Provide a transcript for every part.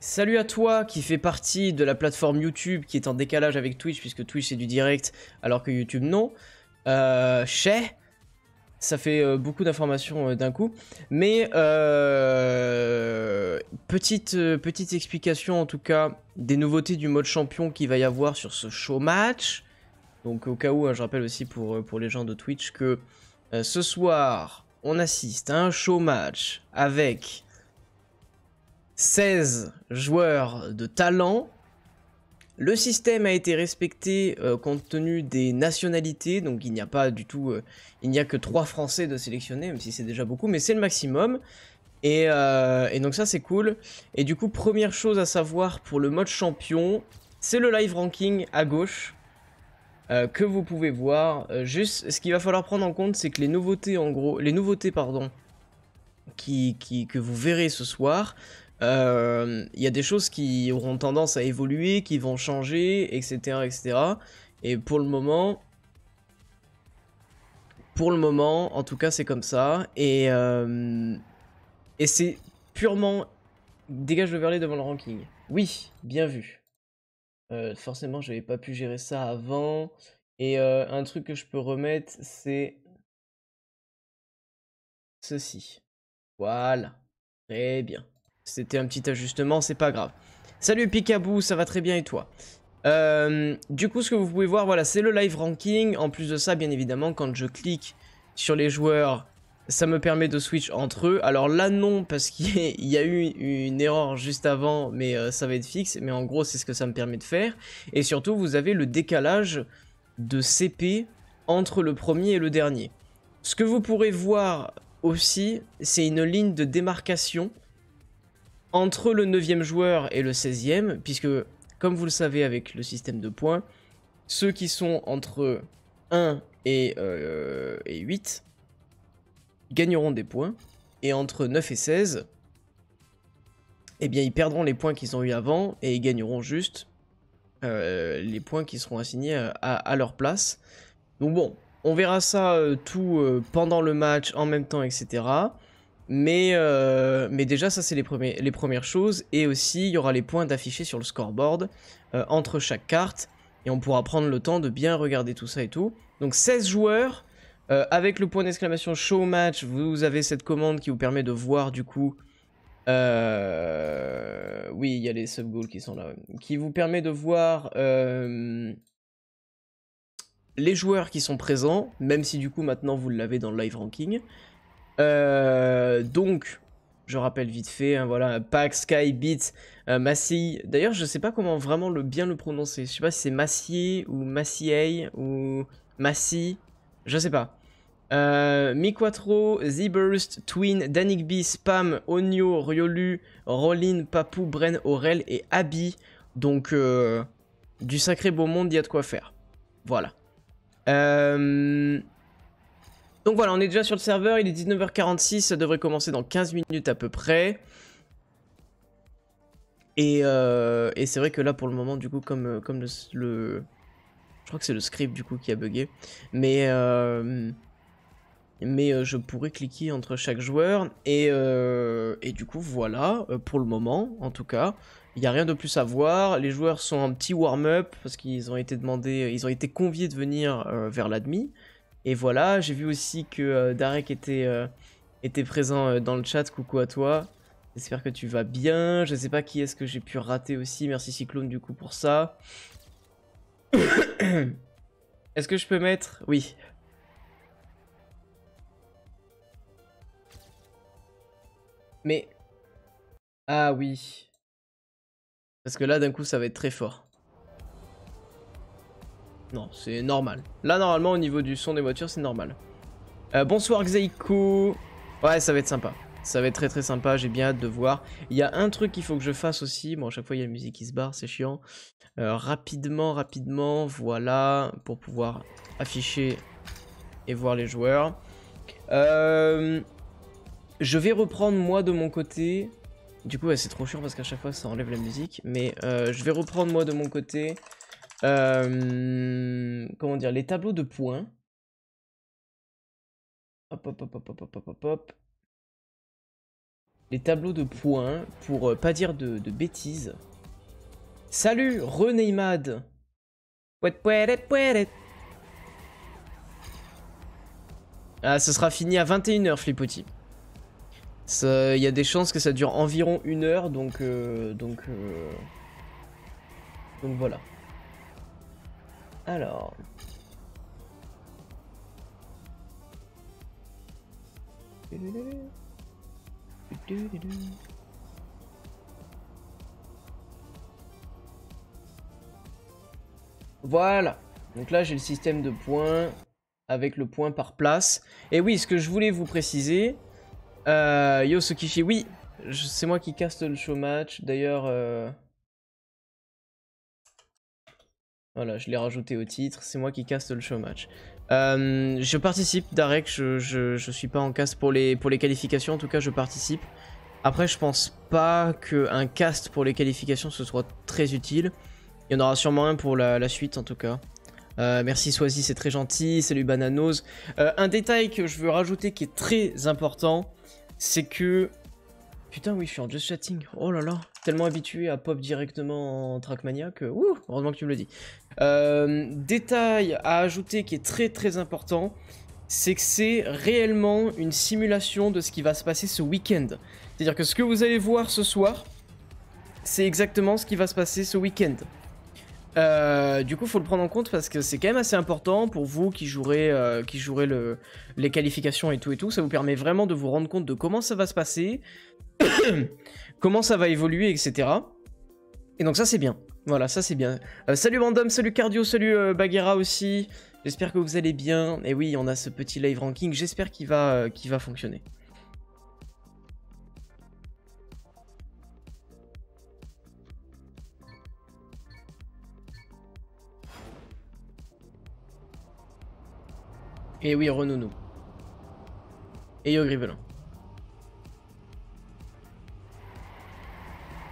Salut à toi qui fait partie de la plateforme YouTube qui est en décalage avec Twitch puisque Twitch c'est du direct alors que YouTube non. Ça fait beaucoup d'informations d'un coup. Mais petite explication en tout cas des nouveautés du mode champion qu'il va y avoir sur ce show match. Donc au cas où, hein, je rappelle aussi pour les gens de Twitch que ce soir on assiste à un show match avec 16 joueurs de talent. Le système a été respecté compte tenu des nationalités, donc il n'y a pas du tout, il n'y a que 3 Français de sélectionner, même si c'est déjà beaucoup, mais c'est le maximum. Et donc ça c'est cool. Et du coup, première chose à savoir pour le mode champion, c'est le live ranking à gauche que vous pouvez voir. Juste, ce qu'il va falloir prendre en compte, c'est que les nouveautés, en gros, les nouveautés, pardon, que vous verrez ce soir. Il y a des choses qui auront tendance à évoluer, qui vont changer, etc., etc. Et pour le moment, en tout cas, c'est comme ça. Et c'est purement dégage le verlet devant le ranking. Oui, bien vu. Forcément, j'avais pas pu gérer ça avant. Et un truc que je peux remettre, c'est ceci. Voilà, très bien. C'était un petit ajustement, c'est pas grave. Salut Picabou, ça va très bien et toi? Du coup, ce que vous pouvez voir, voilà, c'est le live ranking. En plus de ça, bien évidemment, quand je clique sur les joueurs, ça me permet de switch entre eux. Alors là, non, parce qu'il y a eu une erreur juste avant, mais ça va être fixe. Mais en gros, c'est ce que ça me permet de faire. Et surtout, vous avez le décalage de CP entre le premier et le dernier. Ce que vous pourrez voir aussi, c'est une ligne de démarcation entre le 9e joueur et le 16e, puisque, comme vous le savez avec le système de points, ceux qui sont entre 1 et 8 gagneront des points, et entre 9 et 16, eh bien, ils perdront les points qu'ils ont eu avant, et ils gagneront juste les points qui seront assignés à leur place. Donc bon, on verra ça tout pendant le match, en même temps, etc., mais déjà, ça c'est les premières choses. Et aussi, il y aura les points d'affichés sur le scoreboard entre chaque carte. Et on pourra prendre le temps de bien regarder tout ça et tout. Donc 16 joueurs, avec le point d'exclamation show match, vous avez cette commande qui vous permet de voir du coup... Oui, il y a les sub-goals qui sont là. Ouais. Qui vous permet de voir les joueurs qui sont présents, même si du coup maintenant vous l'avez dans le live ranking. Donc, je rappelle vite fait, hein, voilà, Pack, Sky, Beat, Massey. D'ailleurs, je sais pas comment vraiment bien le prononcer. Je sais pas si c'est Massey ou Massey ou Massey. Je sais pas. Miquatro, zburst, tween, danikb, spam, onio, riolu, rollin, papou, bren, aurel et habi. Donc, du sacré beau monde, il y a de quoi faire. Voilà. Donc voilà, on est déjà sur le serveur, il est 19h46, ça devrait commencer dans 15 minutes à peu près. Et c'est vrai que là, pour le moment, du coup, comme je crois que c'est le script, du coup, qui a bugué. Mais je pourrais cliquer entre chaque joueur. Et du coup, voilà, pour le moment, en tout cas, il n'y a rien de plus à voir. Les joueurs sont en petit warm-up, parce qu'ils ont été demandés, ils ont été conviés de venir vers l'admi. Et voilà, j'ai vu aussi que Darek était présent dans le chat, coucou à toi, j'espère que tu vas bien, je sais pas qui est-ce que j'ai pu rater aussi, merci Cyclone du coup pour ça. Est-ce que je peux mettre... Oui. Mais... Ah oui. Parce que là d'un coup ça va être très fort. Non, c'est normal. Là, normalement, au niveau du son des voitures, c'est normal. Bonsoir, Xeiko. Ouais, ça va être sympa. Ça va être très sympa, j'ai bien hâte de voir. Il y a un truc qu'il faut que je fasse aussi. Bon, à chaque fois, il y a la musique qui se barre, c'est chiant. Rapidement, voilà, pour pouvoir afficher et voir les joueurs. Je vais reprendre, moi, de mon côté. Du coup, ouais, c'est trop chiant parce qu'à chaque fois, ça enlève la musique. Mais je vais reprendre, moi, de mon côté... comment dire, les tableaux de points. Hop, hop, hop, hop, hop, hop, hop, hop. les tableaux de points pour pas dire de bêtises. Salut René Mad. Ah, ce sera fini à 21h, Flipouti. Il y a des chances que ça dure environ une heure, donc voilà. Alors... Voilà. Donc là, j'ai le système de points avec le point par place. Et oui, ce que je voulais vous préciser... Yo Sokichi, oui, c'est moi qui caste le show match. D'ailleurs... Voilà, je l'ai rajouté au titre, c'est moi qui caste le show match. Je participe, Darek, je suis pas en cast pour les qualifications, en tout cas je participe. Après je pense pas qu'un cast pour les qualifications ce soit très utile. Il y en aura sûrement un pour la suite en tout cas. Merci Soisy, c'est très gentil, salut Bananos. Un détail que je veux rajouter qui est très important, c'est que... Putain oui, je suis en just chatting, oh là là, tellement habitué à pop directement en Trackmania que... Ouh, heureusement que tu me le dis. Détail à ajouter qui est très très important, c'est que c'est réellement une simulation de ce qui va se passer ce week-end. C'est-à-dire que ce que vous allez voir ce soir, c'est exactement ce qui va se passer ce week-end. Du coup, faut le prendre en compte parce que c'est quand même assez important pour vous qui jouerez les qualifications et tout. Ça vous permet vraiment de vous rendre compte de comment ça va se passer, comment ça va évoluer, etc. Et donc ça, c'est bien. Voilà, ça, c'est bien. Salut Random, salut Cardio, salut Bagheera aussi. J'espère que vous allez bien. Et oui, on a ce petit live ranking. J'espère qu'il va fonctionner. Et oui, Renounou. Et Yo Grivelin.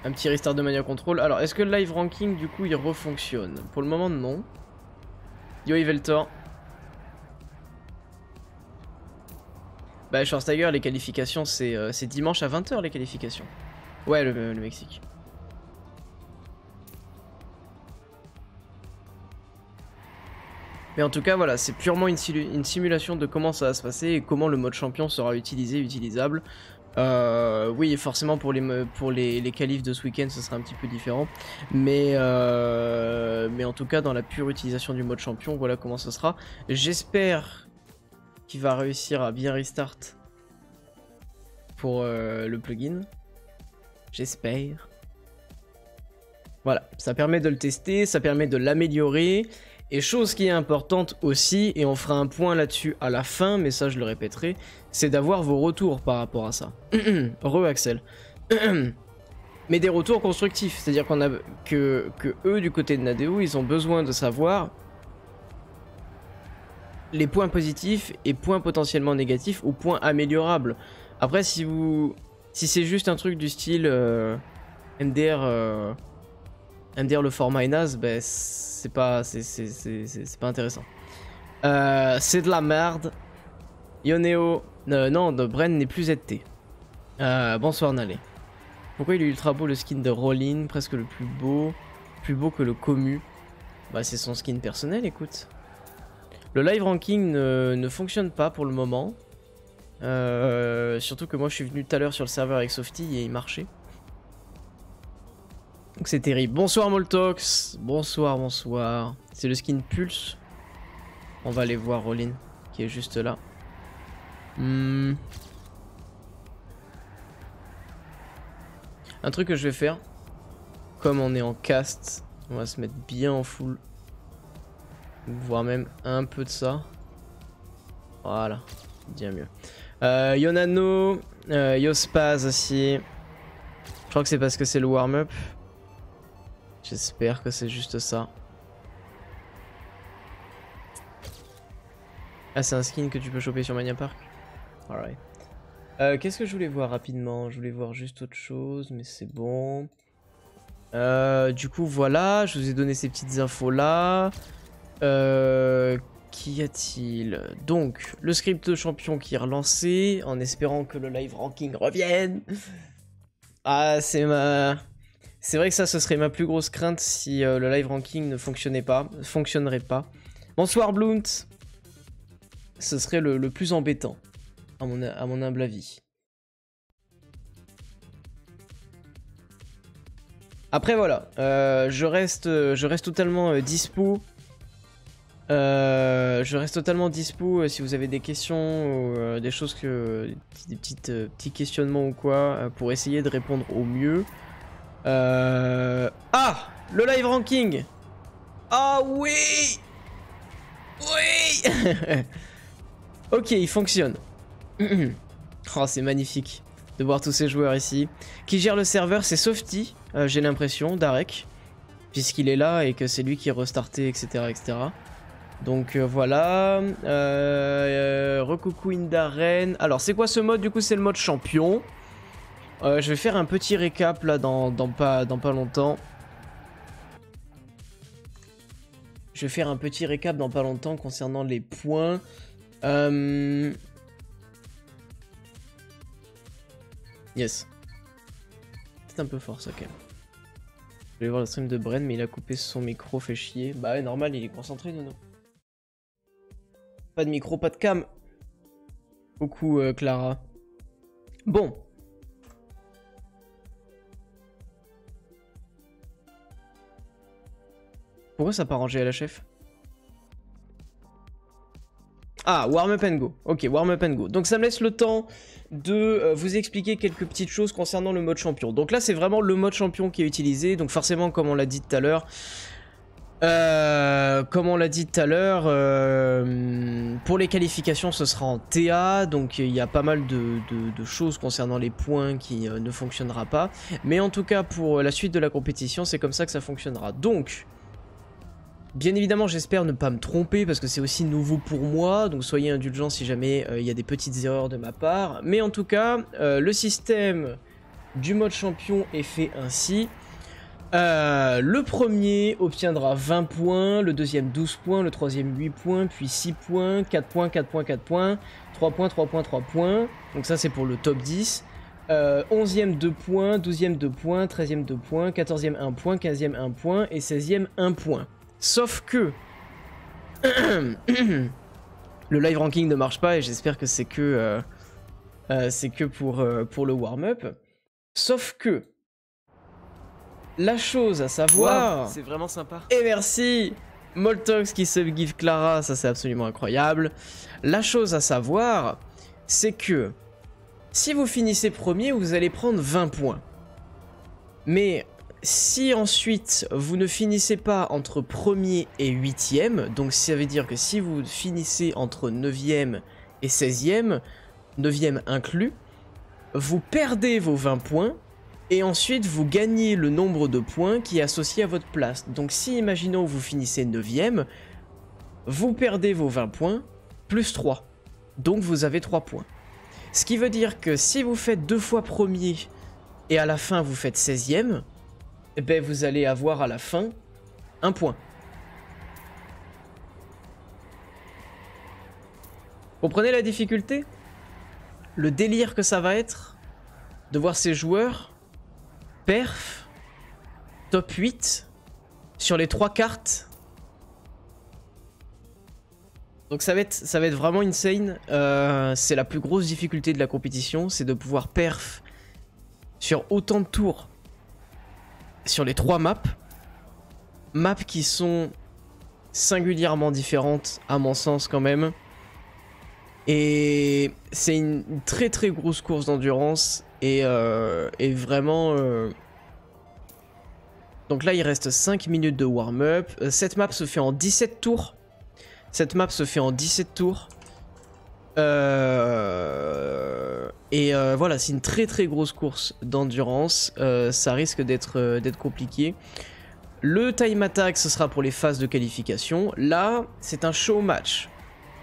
Un petit restart de Mania Control. Alors, est-ce que le live ranking, du coup, il refonctionne? Pour le moment, non. Yo Eveltor. Bah, Schwarzenegger, les qualifications, c'est dimanche à 20h, les qualifications. Ouais, le Mexique. Mais en tout cas, voilà, c'est purement une simulation de comment ça va se passer et comment le mode champion sera utilisé, utilisable. Oui, forcément, pour les qualifs de ce week-end, ce sera un petit peu différent. Mais en tout cas, dans la pure utilisation du mode champion, voilà comment ça sera. J'espère qu'il va réussir à bien restart pour le plugin. J'espère. Voilà, ça permet de le tester, ça permet de l'améliorer. Et chose qui est importante aussi, et on fera un point là-dessus à la fin, mais ça je le répéterai, c'est d'avoir vos retours par rapport à ça. Re-Axel. Mais des retours constructifs, c'est-à-dire qu'on a que eux du côté de Nadeo, ils ont besoin de savoir les points positifs et points potentiellement négatifs ou points améliorables. Après si c'est juste un truc du style MDR... MDR le format est naze, ben c'est pas intéressant. C'est de la merde. Yoneo, non, Bren n'est plus ZT. Bonsoir Nalé. Pourquoi il est ultra beau le skin de Rollin, presque le plus beau que le commu? Bah c'est son skin personnel, écoute. Le live ranking ne fonctionne pas pour le moment. Surtout que moi je suis venu tout à l'heure sur le serveur avec Softy et il marchait. Donc c'est terrible. Bonsoir Moltox. Bonsoir, bonsoir. C'est le skin Pulse. On va aller voir Rollin qui est juste là. Un truc que je vais faire. Comme on est en cast, on va se mettre bien en full. Voire même un peu de ça. Voilà. Bien mieux. Yonano. Yospaz aussi. Je crois que c'est parce que c'est le warm-up. J'espère que c'est juste ça. Ah, c'est un skin que tu peux choper sur Mania Park. Alright. Qu'est-ce que je voulais voir rapidement? Je voulais voir juste autre chose, mais c'est bon. Du coup, voilà. Je vous ai donné ces petites infos là. Qu'y a-t-il? Donc, le script champion qui est relancé, en espérant que le live ranking revienne. Ah, c'est vrai que ça, ce serait ma plus grosse crainte si le live ranking ne fonctionnerait pas. Bonsoir Blunt. Ce serait le plus embêtant, à mon humble avis. Après voilà, je reste totalement dispo. Si vous avez des questions ou des choses que des petits questionnements ou quoi, pour essayer de répondre au mieux. Ah, le live ranking. Ah oui, oui. Ok, il fonctionne. Oh, c'est magnifique de voir tous ces joueurs ici. Qui gère le serveur, c'est Softy, j'ai l'impression, Darek, puisqu'il est là et que c'est lui qui est restarté, etc., etc. Donc voilà, recoucou Indaren. Alors c'est quoi ce mode? Du coup c'est le mode champion. Je vais faire un petit récap là dans pas longtemps. Concernant les points. Yes. C'est un peu fort ça quand même. Je vais voir le stream de Bren mais il a coupé son micro, fait chier. Bah ouais, normal, il est concentré, non? Pas de micro, pas de cam. Coucou Clara. Bon. Pourquoi ça part en GLHF? Ah, warm up and go. Ok, warm up and go. Donc ça me laisse le temps de vous expliquer quelques petites choses concernant le mode champion. Donc là, c'est vraiment le mode champion qui est utilisé. Donc forcément, comme on l'a dit tout à l'heure... pour les qualifications ce sera en TA, donc il y a pas mal de choses concernant les points qui ne fonctionnera pas, mais en tout cas pour la suite de la compétition c'est comme ça que ça fonctionnera. Donc bien évidemment j'espère ne pas me tromper parce que c'est aussi nouveau pour moi, donc soyez indulgents si jamais il y a des petites erreurs de ma part, mais en tout cas le système du mode champion est fait ainsi. Le premier obtiendra 20 points, le deuxième 12 points, le troisième 8 points, puis 6 points, 4 points, 4 points, 4 points, 3 points, 3 points, 3 points. Donc ça c'est pour le top 10. 11e 2 points, 12e 2 points, 13e 2 points, 14e 1 point, 15e 1 point et 16e 1 point. Sauf que le live ranking ne marche pas et j'espère que c'est que, pour le warm-up. Sauf que... La chose à savoir... Wow, c'est vraiment sympa. Et merci Moltox qui subgive Clara, ça c'est absolument incroyable. La chose à savoir, c'est que si vous finissez premier, vous allez prendre 20 points. Mais si ensuite vous ne finissez pas entre premier et 8e, donc ça veut dire que si vous finissez entre 9e et 16e, 9e inclus, vous perdez vos 20 points. Et ensuite, vous gagnez le nombre de points qui est associé à votre place. Donc si, imaginons, vous finissez 9e, vous perdez vos 20 points, plus 3. Donc vous avez 3 points. Ce qui veut dire que si vous faites deux fois premier, et à la fin vous faites 16e, eh ben vous allez avoir à la fin 1 point. Comprenez la difficulté? Le délire que ça va être de voir ces joueurs... Perf, top 8, sur les 3 cartes. Donc ça va être vraiment insane. C'est la plus grosse difficulté de la compétition, c'est de pouvoir perf sur autant de tours, sur les 3 maps. Maps qui sont singulièrement différentes, à mon sens quand même. Et c'est une très très grosse course d'endurance. Et vraiment... Donc là, il reste 5 minutes de warm-up. Cette map se fait en 17 tours. Voilà, c'est une très très grosse course d'endurance. Ça risque d'être compliqué. Le time attack, ce sera pour les phases de qualification. Là, c'est un show match.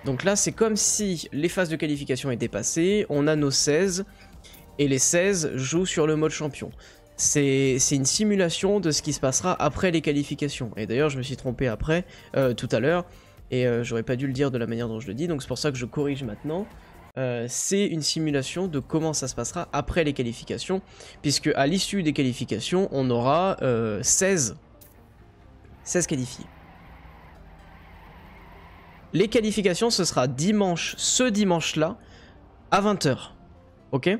Donc là, c'est comme si les phases de qualification étaient passées. On a nos 16... Et les 16 jouent sur le mode champion. C'est une simulation de ce qui se passera après les qualifications. Et d'ailleurs, je me suis trompé tout à l'heure. et j'aurais pas dû le dire de la manière dont je le dis, donc c'est pour ça que je corrige maintenant. C'est une simulation de comment ça se passera après les qualifications, puisque à l'issue des qualifications, on aura 16 qualifiés. Les qualifications, ce sera dimanche, ce dimanche-là, à 20 h, ok?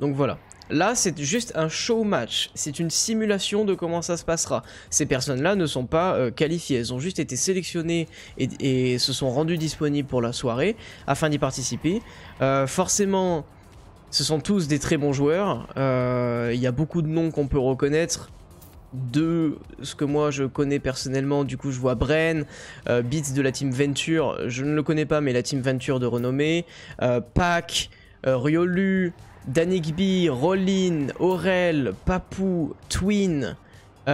Donc voilà. Là, c'est juste un show match, c'est une simulation de comment ça se passera. Ces personnes-là ne sont pas qualifiées, elles ont juste été sélectionnées et se sont rendues disponibles pour la soirée afin d'y participer. Forcément, ce sont tous des très bons joueurs, il y a beaucoup de noms qu'on peut reconnaître. De ce que moi je connais personnellement, du coup je vois Bren, Beats de la team Venture, je ne le connais pas mais la team Venture de renommée, Pack, Riolu, danikb, rollin, aurel, papou, tween oui.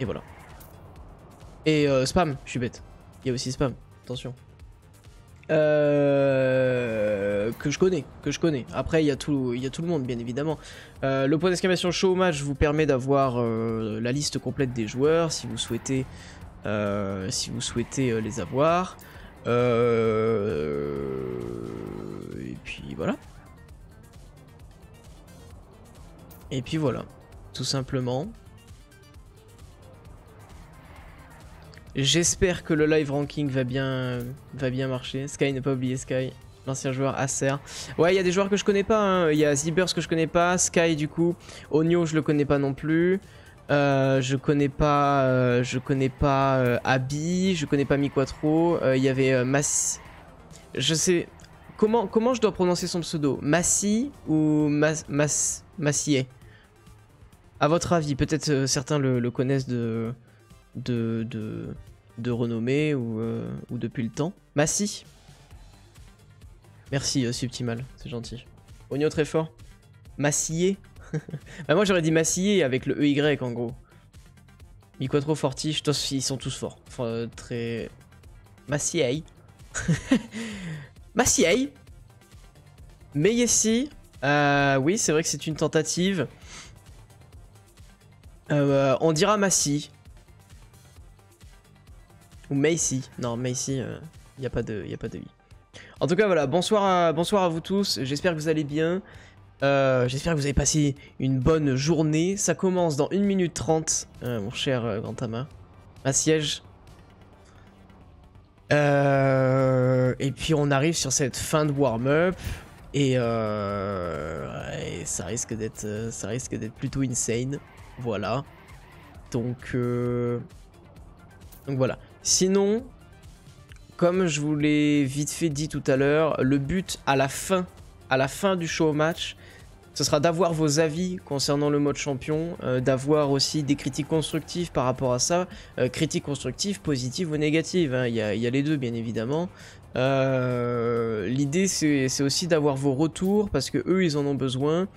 Et voilà. Et spam, je suis bête. Il y a aussi spam, attention. Que je connais. Après, il y a tout le monde, bien évidemment. Le point d'exclamation show match vous permet d'avoir la liste complète des joueurs, si vous souhaitez les avoir. Et puis voilà. Tout simplement. J'espère que le live ranking va bien marcher. Sky, ne pas oublier Sky, l'ancien joueur Acer. Ouais, il y a des joueurs que je connais pas, hein. Il y a Zburst que je connais pas, Sky du coup, onio je le connais pas non plus. Je connais pas habi, je connais pas miquatro. Il y avait je sais comment je dois prononcer son pseudo, Massi ou Massier. À votre avis, peut-être certains le connaissent de renommée ou depuis le temps. Massi. Merci Subtimal, c'est gentil. Onio très fort. Massillé. Bah moi j'aurais dit Massillé avec le EY en gros. Miquatro, Fortiche, ils sont tous forts. Enfin, très... Massillé. Massillé. Mais ici, oui c'est vrai que c'est une tentative. On dira Massi. Ou Macy. Non, Macy, il n'y a pas de i. En tout cas, voilà, bonsoir à vous tous. J'espère que vous allez bien. J'espère que vous avez passé une bonne journée. Ça commence dans 1 minute 30, mon cher Grantama. Un siège. Et puis, on arrive sur cette fin de warm-up. Et ça risque d'être plutôt insane. Voilà. Donc voilà. Sinon, comme je vous l'ai vite fait dit tout à l'heure, le but à la fin du show match, ce sera d'avoir vos avis concernant le mode champion, d'avoir aussi des critiques constructives par rapport à ça, critiques constructives, positives ou négatives, hein, il y a les deux bien évidemment. L'idée c'est aussi d'avoir vos retours parce que eux ils en ont besoin.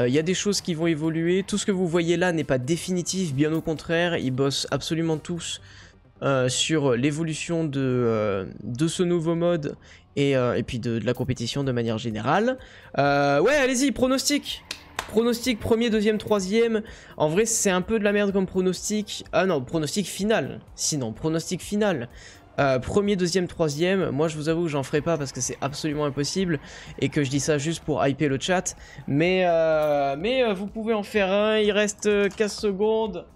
Il y a des choses qui vont évoluer, tout ce que vous voyez là n'est pas définitif, bien au contraire, ils bossent absolument tous. Sur l'évolution de ce nouveau mode et puis de la compétition de manière générale. Ouais, allez-y, pronostic. Pronostic premier, deuxième, troisième. En vrai, c'est un peu de la merde comme pronostic. Ah non, pronostic final. Sinon, pronostic final. Premier, deuxième, troisième. Moi, je vous avoue que j'en ferai pas parce que c'est absolument impossible et que je dis ça juste pour hyper le chat. Mais vous pouvez en faire un. Il reste 15 secondes.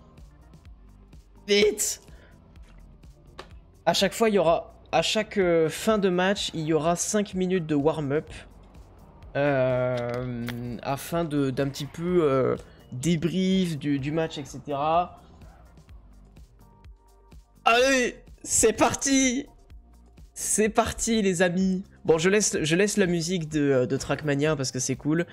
Vite! À chaque fois, il y aura, à chaque fin de match, il y aura 5 minutes de warm-up afin d'un petit peu débrief du match, etc. Allez, c'est parti! C'est parti, les amis! Bon, je laisse la musique de Trackmania parce que c'est cool.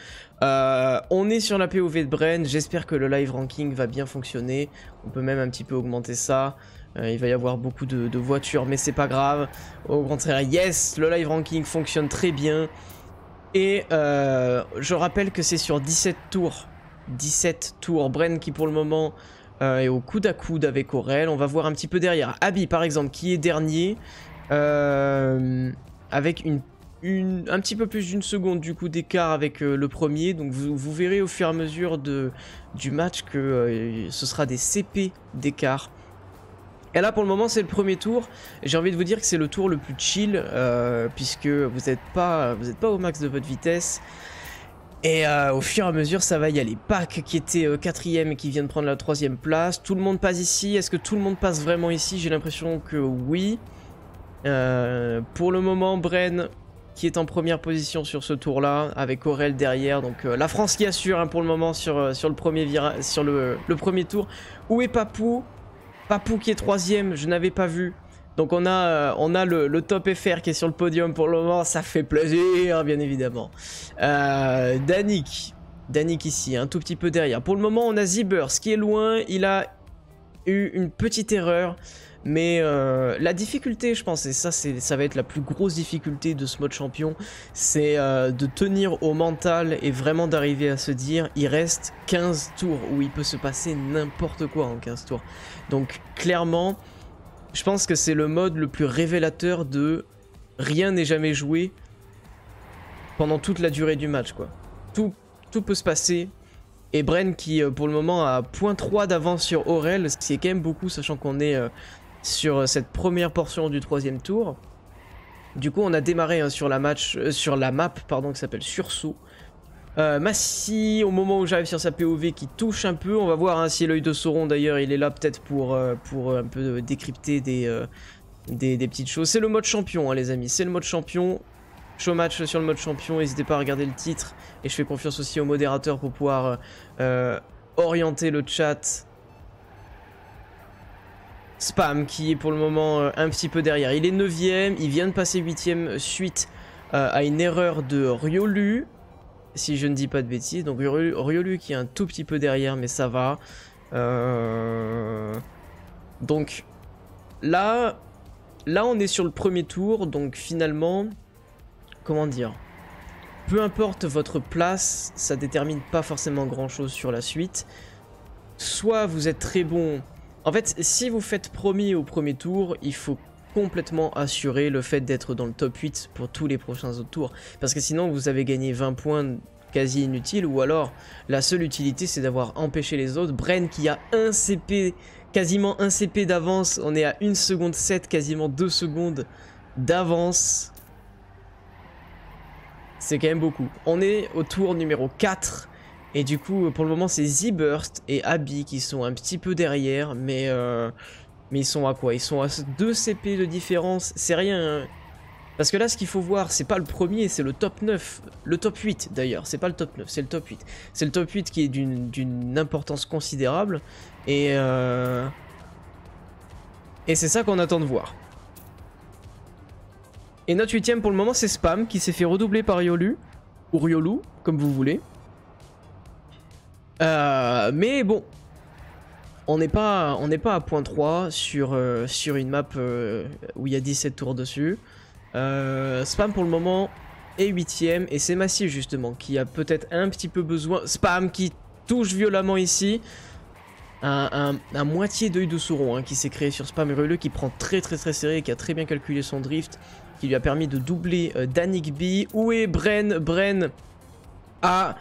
On est sur la POV de Bren. J'espère que le live ranking va bien fonctionner. On peut même un petit peu augmenter ça. Il va y avoir beaucoup de voitures, mais c'est pas grave. Au contraire, yes, le live ranking fonctionne très bien. Et je rappelle que c'est sur 17 tours. 17 tours. Bren qui pour le moment... est au coude à coude avec Aurel. On va voir un petit peu derrière. Habi par exemple qui est dernier. Avec une un petit peu plus d'une seconde du coup d'écart avec le premier. Donc vous verrez au fur et à mesure du match que ce sera des CP d'écart. Et là pour le moment c'est le premier tour. J'ai envie de vous dire que c'est le tour le plus chill puisque vous n'êtes pas au max de votre vitesse. Et au fur et à mesure ça va y aller. Pac qui était 4ème et qui vient de prendre la 3ème place. Tout le monde passe ici. Est-ce que tout le monde passe vraiment ici? J'ai l'impression que oui. Pour le moment Bren qui est en première position sur ce tour là avec Aurel derrière. Donc la France qui assure hein, pour le moment sur le premier tour. Où est Papou? Papou qui est 3ème, je n'avais pas vu. Donc on a le top FR qui est sur le podium pour le moment, ça fait plaisir bien évidemment. Danik ici, un tout petit peu derrière. Pour le moment on a Zburst qui est loin, il a eu une petite erreur. Mais la difficulté je pense, et ça va être la plus grosse difficulté de ce mode champion, c'est de tenir au mental et vraiment d'arriver à se dire il reste 15 tours où il peut se passer n'importe quoi en 15 tours. Donc clairement je pense que c'est le mode le plus révélateur de rien n'est jamais joué pendant toute la durée du match quoi. Tout peut se passer. Et Bren qui pour le moment a 0.3 d'avance sur Aurel, ce qui est quand même beaucoup sachant qu'on est... sur cette première portion du troisième tour. Du coup on a démarré hein, sur la map pardon, qui s'appelle Sursaut. Massi au moment où j'arrive sur sa POV qui touche un peu. On va voir hein, si l'œil de Sauron d'ailleurs il est là peut-être pour un peu décrypter des petites choses. C'est le mode champion hein, les amis, c'est le mode champion. Show match sur le mode champion, n'hésitez pas à regarder le titre. Et je fais confiance aussi aux modérateurs pour pouvoir orienter le chat. Spam qui est pour le moment un petit peu derrière. Il est 9ème, il vient de passer 8ème suite à une erreur de Riolu, si je ne dis pas de bêtises. Donc Riolu qui est un tout petit peu derrière, mais ça va. Donc là on est sur le premier tour, donc finalement, comment dire ? Peu importe votre place, ça détermine pas forcément grand chose sur la suite. Soit vous êtes très bon... En fait, si vous faites premier au premier tour, il faut complètement assurer le fait d'être dans le top 8 pour tous les prochains autres tours. Parce que sinon, vous avez gagné 20 points quasi inutiles. Ou alors, la seule utilité, c'est d'avoir empêché les autres. Bren qui a 1 CP, quasiment 1 CP d'avance. On est à 1 seconde 7, quasiment 2 secondes d'avance. C'est quand même beaucoup. On est au tour numéro 4. Et du coup, pour le moment, c'est Zburst et Habi qui sont un petit peu derrière, mais ils sont à quoi? Ils sont à 2 CP de différence, c'est rien. Hein, parce que là, ce qu'il faut voir, c'est pas le premier, c'est le top 9. Le top 8, d'ailleurs, c'est pas le top 9, c'est le top 8. C'est le top 8 qui est d'une importance considérable, et c'est ça qu'on attend de voir. Et notre 8ème, pour le moment, c'est Spam, qui s'est fait redoubler par Riolu, ou Riolu, comme vous voulez. Mais bon, on n'est pas à 0.3 sur une map où il y a 17 tours dessus. Spam pour le moment est 8ème et c'est Massif justement qui a peut-être un petit peu besoin. Spam qui touche violemment ici. Un moitié d'œil de Sauron hein, qui s'est créé sur Spam et Riolu qui prend très serré et qui a très bien calculé son drift. Qui lui a permis de doubler Danikb. Où est Bren? Bren a...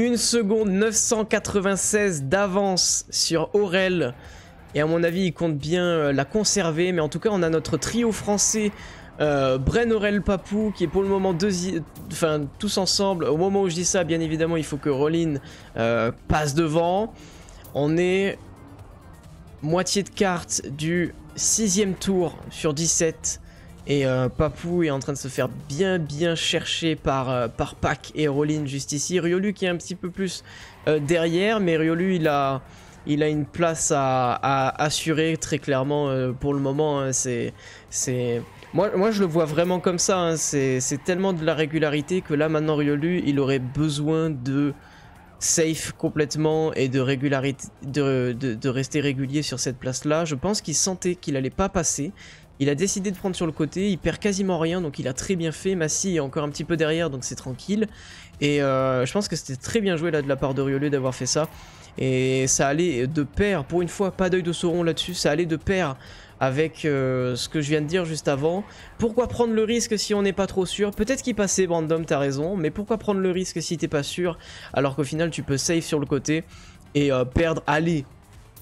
1 seconde 996 d'avance sur Aurel. Et à mon avis, il compte bien la conserver. Mais en tout cas, on a notre trio français. Bren, Aurel, Papou, qui est pour le moment tous ensemble. Au moment où je dis ça, bien évidemment, il faut que Rollin passe devant. On est moitié de carte du 6ème tour sur 17. Et Papou est en train de se faire bien chercher par Pac et Rollin juste ici. Riolu qui est un petit peu plus derrière, mais Riolu il a une place à assurer très clairement pour le moment. Hein, moi je le vois vraiment comme ça, hein, c'est tellement de la régularité que là maintenant Riolu il aurait besoin de safe complètement et de régularité, de rester régulier sur cette place là. Je pense qu'il sentait qu'il n'allait pas passer. Il a décidé de prendre sur le côté, il perd quasiment rien, donc il a très bien fait. Massi est encore un petit peu derrière, donc c'est tranquille. Et je pense que c'était très bien joué là de la part de Riolu d'avoir fait ça. Et ça allait de pair, pour une fois, pas d'œil de Sauron là-dessus, ça allait de pair avec ce que je viens de dire juste avant. Pourquoi prendre le risque si on n'est pas trop sûr? Peut-être qu'il passait Brandom, t'as raison, mais pourquoi prendre le risque si t'es pas sûr, alors qu'au final tu peux save sur le côté et perdre, allez,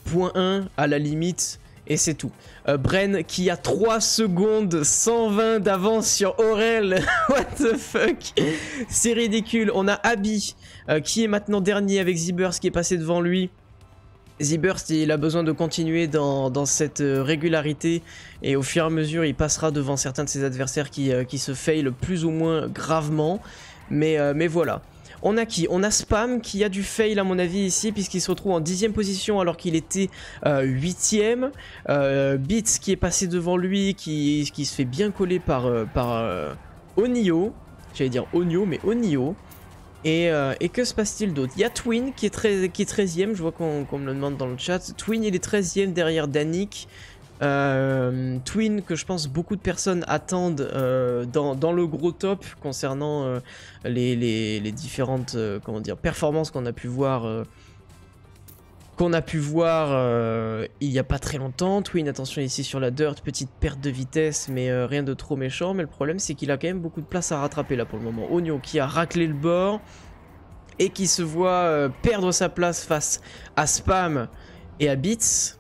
point 1 à la limite, et c'est tout. Bren qui a 3 secondes 120 d'avance sur Aurel. What the fuck, c'est ridicule. On a Habi qui est maintenant dernier avec Zburst qui est passé devant lui. Zburst, il a besoin de continuer dans cette régularité et au fur et à mesure il passera devant certains de ses adversaires qui se fail plus ou moins gravement, mais voilà. On a qui? On a Spam qui a du fail à mon avis ici puisqu'il se retrouve en 10ème position alors qu'il était 8ème. Beats qui est passé devant lui, qui se fait bien coller par Onio. J'allais dire Onio, mais Onio. Et que se passe-t-il d'autre? Il y a Tween qui est 13ème, je vois qu'on me le demande dans le chat. Tween il est 13ème derrière Danik. Tween que je pense beaucoup de personnes attendent dans le gros top concernant les différentes comment dire, performances qu'on a pu voir il n'y a pas très longtemps. Tween, attention ici sur la dirt, petite perte de vitesse, mais rien de trop méchant. Mais le problème c'est qu'il a quand même beaucoup de place à rattraper là pour le moment. Onio qui a raclé le bord et qui se voit perdre sa place face à Spam et à Beats.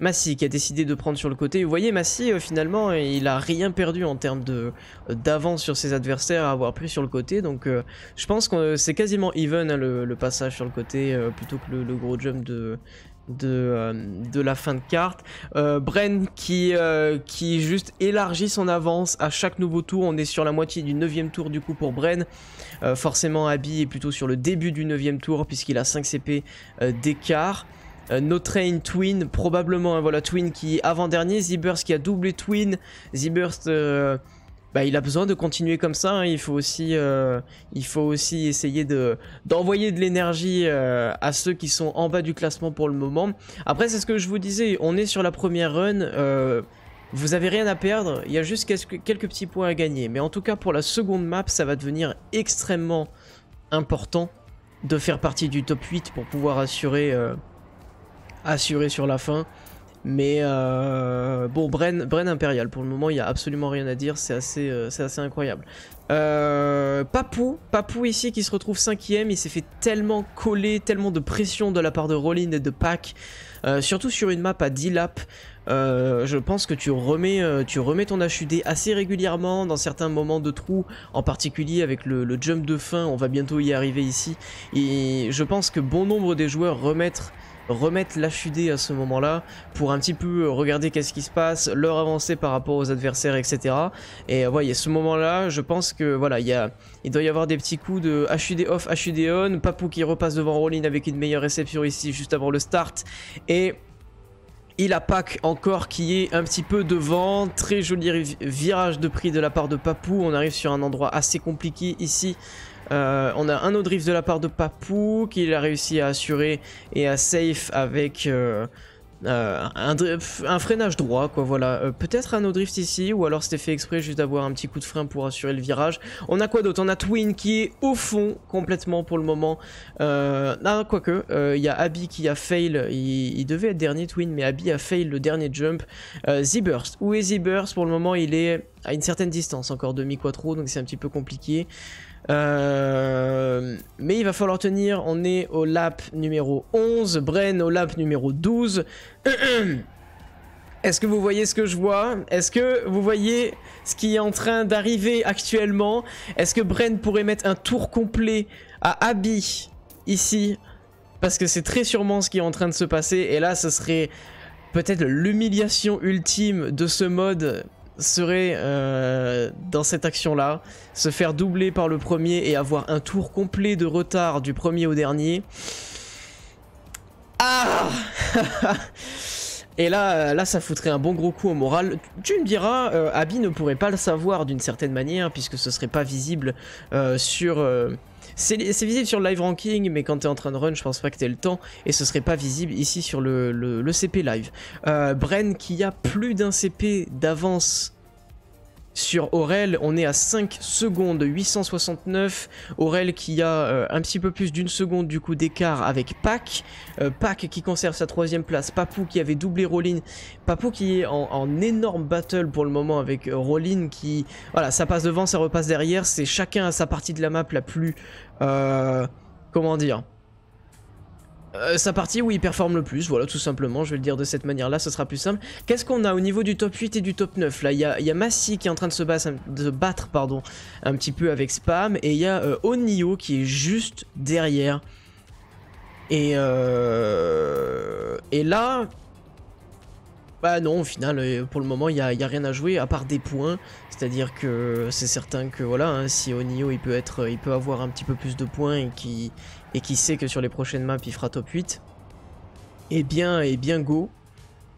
Massi qui a décidé de prendre sur le côté. Vous voyez, Massi, finalement, il a rien perdu en termes d'avance sur ses adversaires à avoir pris sur le côté. Donc, je pense que c'est quasiment even, hein, le passage sur le côté, plutôt que le gros jump de la fin de carte. Bren qui juste élargit son avance à chaque nouveau tour. On est sur la moitié du 9ème tour du coup pour Bren. Forcément, Habi est plutôt sur le début du 9ème tour puisqu'il a 5 CP d'écart. No Train, Tween, probablement, hein, voilà, Tween qui est avant-dernier, Zburst qui a doublé Tween, Zburst, il a besoin de continuer comme ça, hein, il faut aussi essayer d'envoyer de l'énergie à ceux qui sont en bas du classement pour le moment. Après, c'est ce que je vous disais, on est sur la première run, vous avez rien à perdre, il y a juste quelques petits points à gagner, mais en tout cas pour la seconde map, ça va devenir extrêmement important de faire partie du top 8 pour pouvoir assurer sur la fin. Mais bon, Bren Impérial pour le moment, il n'y a absolument rien à dire, c'est assez incroyable. Papou ici qui se retrouve 5ème, il s'est fait tellement coller, tellement de pression de la part de Rollin et de Pack, surtout sur une map à 10 laps. Je pense que tu remets ton HUD assez régulièrement dans certains moments de trou, en particulier avec le jump de fin, on va bientôt y arriver ici. Et je pense que bon nombre des joueurs remettre l'HUD à ce moment là pour un petit peu regarder qu'est-ce qui se passe, leur avancée par rapport aux adversaires, etc. Et voyez, ce moment là je pense que voilà, il doit y avoir des petits coups de HUD off, HUD on. Papou qui repasse devant Rollin avec une meilleure réception ici juste avant le start, et il a Pack encore qui est un petit peu devant. Très joli virage de prix de la part de Papou, on arrive sur un endroit assez compliqué ici. On a un autre drift de la part de Papou qu'il a réussi à assurer et à safe avec un freinage droit, quoi, voilà. Peut-être un autre drift ici, ou alors c'était fait exprès juste d'avoir un petit coup de frein pour assurer le virage. On a quoi d'autre? On a Tween qui est au fond complètement pour le moment. Quoique, il y a Habi qui a fail, il devait être dernier Tween, mais Habi a fail le dernier jump. Zburst, où est Zburst? Pour le moment il est à une certaine distance encore de miquatro, donc c'est un petit peu compliqué. Mais il va falloir tenir. On est au lap numéro 11, Bren au lap numéro 12. Est-ce que vous voyez ce que je vois? Est-ce que vous voyez ce qui est en train d'arriver actuellement? Est-ce que Bren pourrait mettre un tour complet à Habi ici? Parce que c'est très sûrement ce qui est en train de se passer. Et là ce serait peut-être l'humiliation ultime de ce mode, serait dans cette action là, se faire doubler par le premier et avoir un tour complet de retard du premier au dernier. Ah et là ça foutrait un bon gros coup au moral. Tu me diras, Habi ne pourrait pas le savoir d'une certaine manière puisque ce serait pas visible sur... C'est visible sur le live ranking, mais quand t'es en train de run, je pense pas que t'aies le temps. Et ce serait pas visible ici sur le CP live. Bren qui a plus d'un CP d'avance Sur Aurel, on est à 5 secondes 869. Aurel qui a un petit peu plus d'une seconde du coup d'écart avec Pac. Pac qui conserve sa troisième place. Papou qui avait doublé Rollin. Papou qui est en énorme battle pour le moment avec Rollin qui... Voilà, ça passe devant, ça repasse derrière. C'est chacun à sa partie de la map la plus... comment dire ? Sa partie où il performe le plus, voilà tout simplement, je vais le dire de cette manière là, ce sera plus simple. Qu'est-ce qu'on a au niveau du top 8 et du top 9 là? Il y a Massi qui est en train de se battre un petit peu avec Spam, et il y a Onio qui est juste derrière. Et là... Bah non, au final, pour le moment, il n'y a rien à jouer à part des points. C'est-à-dire que c'est certain que voilà, hein, si Onio il peut avoir un petit peu plus de points et qui sait que sur les prochaines maps il fera top 8. Eh bien go.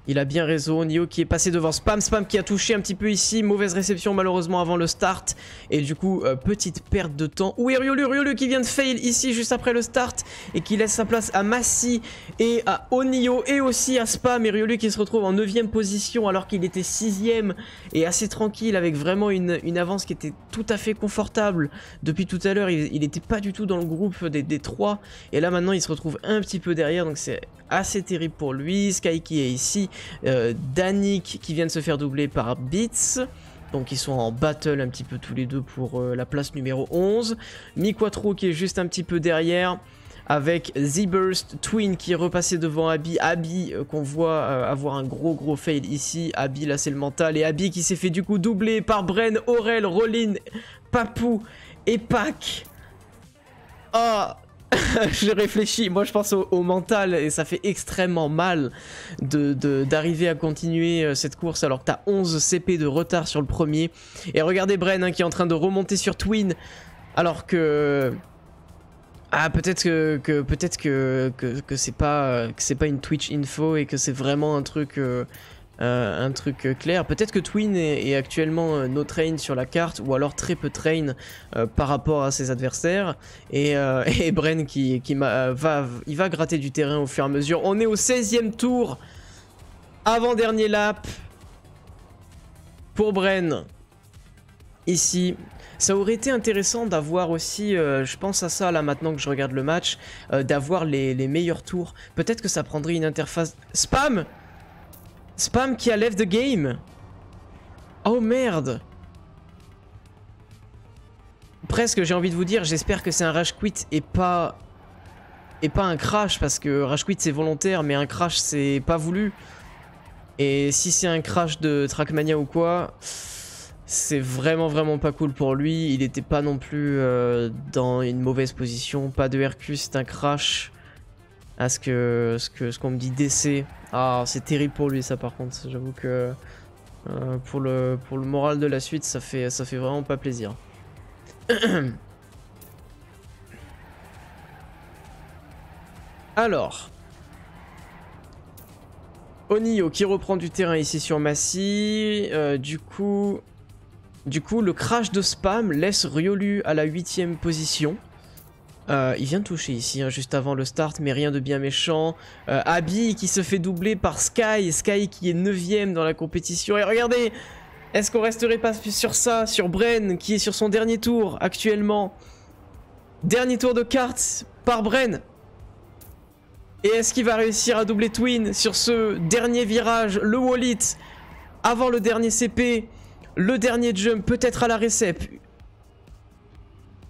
Il a bien raison, Onio qui est passé devant Spam. Spam qui a touché un petit peu ici. Mauvaise réception malheureusement avant le start. Et du coup, petite perte de temps. Oui, Riolu qui vient de fail ici juste après le start. Et qui laisse sa place à Massi et à Onio et aussi à Spam. Et Riolu qui se retrouve en 9ème position alors qu'il était 6ème. Et assez tranquille avec vraiment une avance qui était tout à fait confortable. Depuis tout à l'heure, il n'était pas du tout dans le groupe des 3. Et là maintenant, il se retrouve un petit peu derrière. Donc c'est assez terrible pour lui. Sky qui est ici. Danik qui vient de se faire doubler par Beats. Donc ils sont en battle un petit peu tous les deux pour la place numéro 11. Miquatro qui est juste un petit peu derrière. Avec zburst, tween qui est repassé devant habi. Habi qu'on voit avoir un gros fail ici. Habi là c'est le mental. Et Habi qui s'est fait du coup doubler par Bren, Aurel, Rollin, Papou et Pac. Ah oh. Je réfléchis, moi je pense au mental et ça fait extrêmement mal d'arriver à continuer cette course alors que t'as 11 CP de retard sur le premier. Et regardez Bren hein, qui est en train de remonter sur Tween alors que... Ah peut-être que c'est pas une Twitch info et que c'est vraiment un truc clair. Peut-être que Tween est actuellement no train sur la carte ou alors très peu train par rapport à ses adversaires et Bren qui va gratter du terrain au fur et à mesure. On est au 16ème tour, avant-dernier lap pour Bren ici. Ça aurait été intéressant d'avoir aussi, je pense à ça là maintenant que je regarde le match, d'avoir les meilleurs tours. Peut-être que ça prendrait une interface... Spam qui a left the game. Oh merde. Presque j'ai envie de vous dire, j'espère que c'est un rage quit et pas un crash. Parce que rage quit c'est volontaire mais un crash c'est pas voulu. Et si c'est un crash de Trackmania ou quoi, c'est vraiment pas cool pour lui. Il était pas non plus dans une mauvaise position. Pas de RQ, c'est un crash. À ce qu'on me dit DC. Ah c'est terrible pour lui ça par contre. J'avoue que pour le moral de la suite ça fait vraiment pas plaisir. Alors Onio qui reprend du terrain ici sur Massi. Du coup le crash de Spam laisse Riolu à la 8ème position. Il vient de toucher ici, hein, juste avant le start, mais rien de bien méchant. Habi qui se fait doubler par Sky, Sky qui est 9ème dans la compétition. Et regardez, est-ce qu'on resterait pas sur ça, sur Bren, qui est sur son dernier tour actuellement. Dernier tour de cartes par Bren. Et est-ce qu'il va réussir à doubler Tween sur ce dernier virage, le wallet, avant le dernier CP, le dernier jump, peut-être à la récep.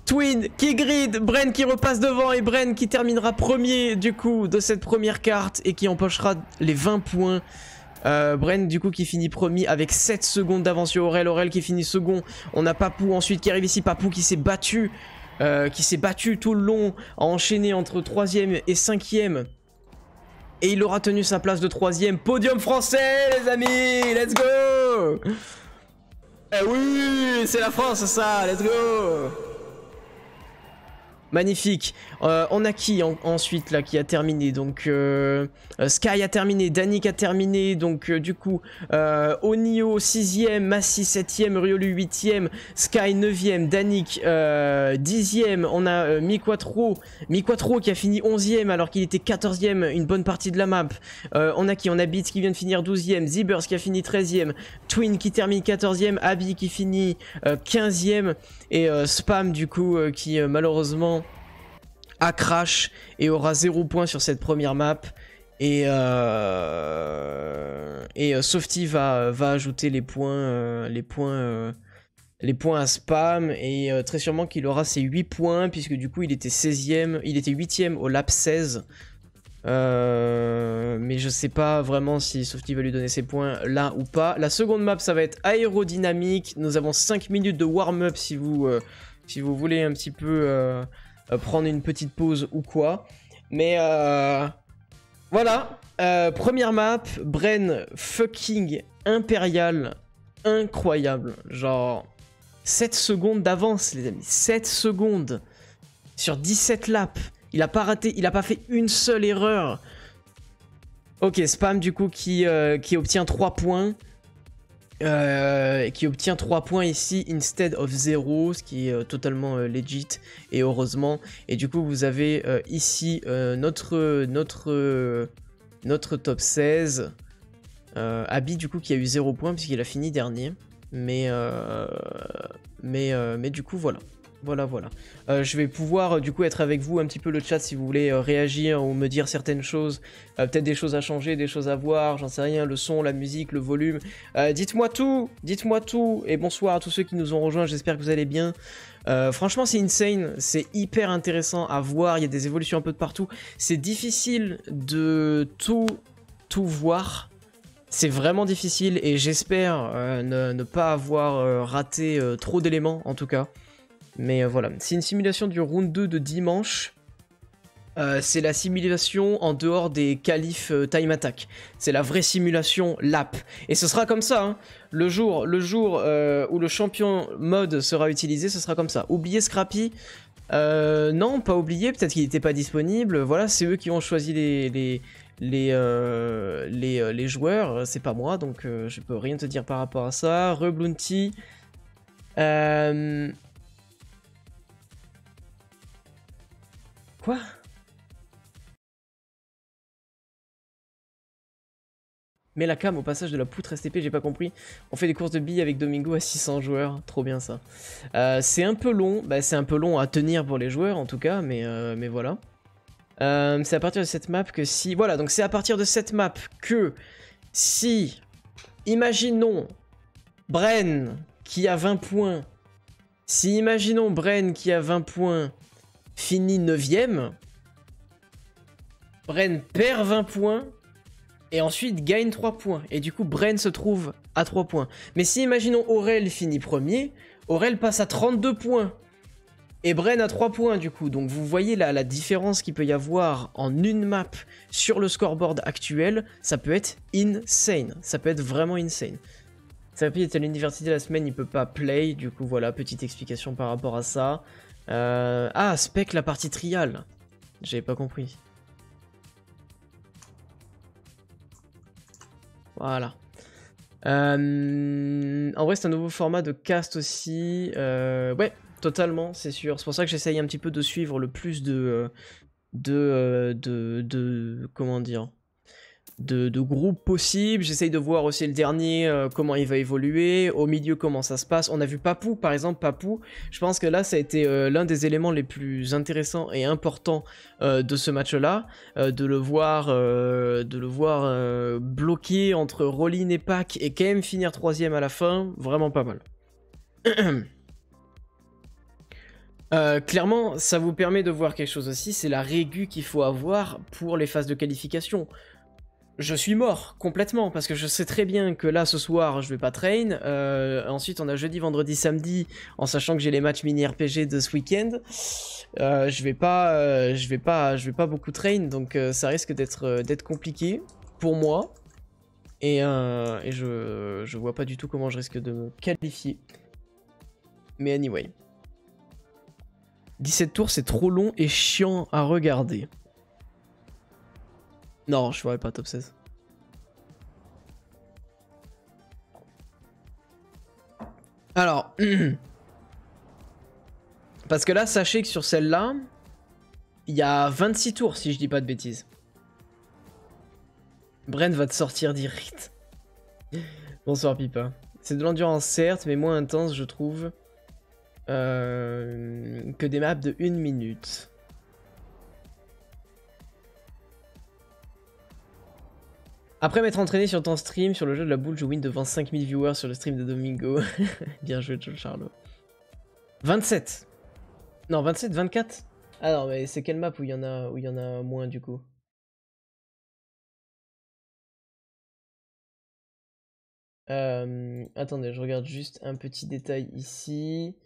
Tween qui grid, Bren qui repasse devant et Bren qui terminera premier du coup de cette première carte et qui empochera les 20 points. Bren du coup qui finit premier avec 7 secondes d'avance sur Aurel, Aurel qui finit second. On a Papou ensuite qui arrive ici, Papou qui s'est battu, tout le long, a enchaîné entre 3ème et 5ème. Et il aura tenu sa place de 3ème, podium français les amis, let's go. Eh oui, c'est la France ça, let's go. Magnifique. On a qui ensuite là qui a terminé? Donc Sky a terminé, Danik a terminé. Donc du coup Onio 6ème, Massi 7ème, Riolu 8ème, Sky 9ème, Danik 10ème. On a Miquatro qui a fini 11ème alors qu'il était 14ème une bonne partie de la map. On a qui? On a Beats qui vient de finir 12ème, Zburst qui a fini 13ème, Tween qui termine 14ème, Habi qui finit 15ème et Spam du coup qui malheureusement a crash et aura 0 points sur cette première map. Et Softy va ajouter les points à Spam et très sûrement qu'il aura ses 8 points puisque du coup il était 16ème, il était 8ème au lap 16. Mais je sais pas vraiment si Softy va lui donner ses points là ou pas. La seconde map ça va être aérodynamique. Nous avons 5 minutes de warm-up si vous voulez un petit peu prendre une petite pause ou quoi. Mais voilà, première map, Bren fucking impérial, incroyable. Genre 7 secondes d'avance les amis, 7 secondes sur 17 laps. Il a pas raté, il a pas fait une seule erreur. Ok, Spam du coup qui obtient 3 points. Qui obtient 3 points ici instead of 0, ce qui est totalement legit et heureusement. Et du coup vous avez ici notre top 16. Habi du coup qui a eu 0 points puisqu'il a fini dernier. Mais du coup voilà. Voilà. Je vais pouvoir du coup être avec vous un petit peu le chat si vous voulez réagir ou me dire certaines choses. Peut-être des choses à changer, des choses à voir, j'en sais rien, le son, la musique, le volume. Dites-moi tout. Et bonsoir à tous ceux qui nous ont rejoints, j'espère que vous allez bien. Franchement c'est insane, c'est hyper intéressant à voir, il y a des évolutions un peu de partout. C'est difficile de tout voir. C'est vraiment difficile et j'espère ne pas avoir raté trop d'éléments en tout cas. Mais voilà, c'est une simulation du round 2 de dimanche. C'est la simulation en dehors des qualifs time attack. C'est la vraie simulation lap. Et ce sera comme ça, hein. Le jour où le champion mode sera utilisé, ce sera comme ça. Oubliez Scrappy. Non, pas oublié, peut-être qu'il n'était pas disponible. Voilà, c'est eux qui ont choisi les joueurs. C'est pas moi, donc je peux rien te dire par rapport à ça. Reblounty. Quoi? Mais la cam au passage de la poutre STP, j'ai pas compris. On fait des courses de billes avec Domingo à 600 joueurs, trop bien ça. C'est un peu long, bah, c'est un peu long à tenir pour les joueurs en tout cas, mais voilà. C'est à partir de cette map que si... Voilà, donc c'est à partir de cette map que si... Imaginons Bren qui a 20 points. Si imaginons Bren qui a 20 points... Fini 9ème, Bren perd 20 points et ensuite gagne 3 points. Et du coup, Bren se trouve à 3 points. Mais si, imaginons, Aurel finit premier, Aurel passe à 32 points et Bren à 3 points du coup. Donc vous voyez la différence qu'il peut y avoir en une map sur le scoreboard actuel. Ça peut être insane, ça peut être vraiment insane. Sapi est à l'université la semaine, il peut pas play. Du coup, voilà, petite explication par rapport à ça. Ah, spec la partie trial. J'avais pas compris. Voilà. En vrai, c'est un nouveau format de cast aussi. Ouais, totalement, c'est sûr. C'est pour ça que j'essaye un petit peu de suivre le plus comment dire, de groupes possibles. J'essaye de voir aussi le dernier comment il va évoluer, au milieu comment ça se passe. On a vu Papou par exemple, Papou, je pense que là ça a été l'un des éléments les plus intéressants et importants de ce match là, de le voir bloqué entre rollin et pack et quand même finir 3ème à la fin, vraiment pas mal. Clairement ça vous permet de voir quelque chose aussi, c'est la régu qu'il faut avoir pour les phases de qualification. Je suis mort complètement parce que je sais très bien que là ce soir je vais pas train. Ensuite on a jeudi, vendredi, samedi en sachant que j'ai les matchs mini RPG de ce week-end. Je vais pas beaucoup train donc ça risque d'être compliqué pour moi et je vois pas du tout comment je risque de me qualifier. Mais anyway. 17 tours, c'est trop long et chiant à regarder. Non, je ferai pas top 16. Alors, parce que là, sachez que sur celle-là, il y a 26 tours, si je dis pas de bêtises. Bren va te sortir direct. Bonsoir, Pipa. C'est de l'endurance, certes, mais moins intense, je trouve, que des maps de 1 minute. Après m'être entraîné sur ton stream, sur le jeu de la boule, je win devant 5000 viewers sur le stream de Domingo. Bien joué, Joe Charlot. 27. Non, 27, 24. Ah non, mais c'est quelle map où il y en a, moins, du coup? Attendez, je regarde juste un petit détail ici.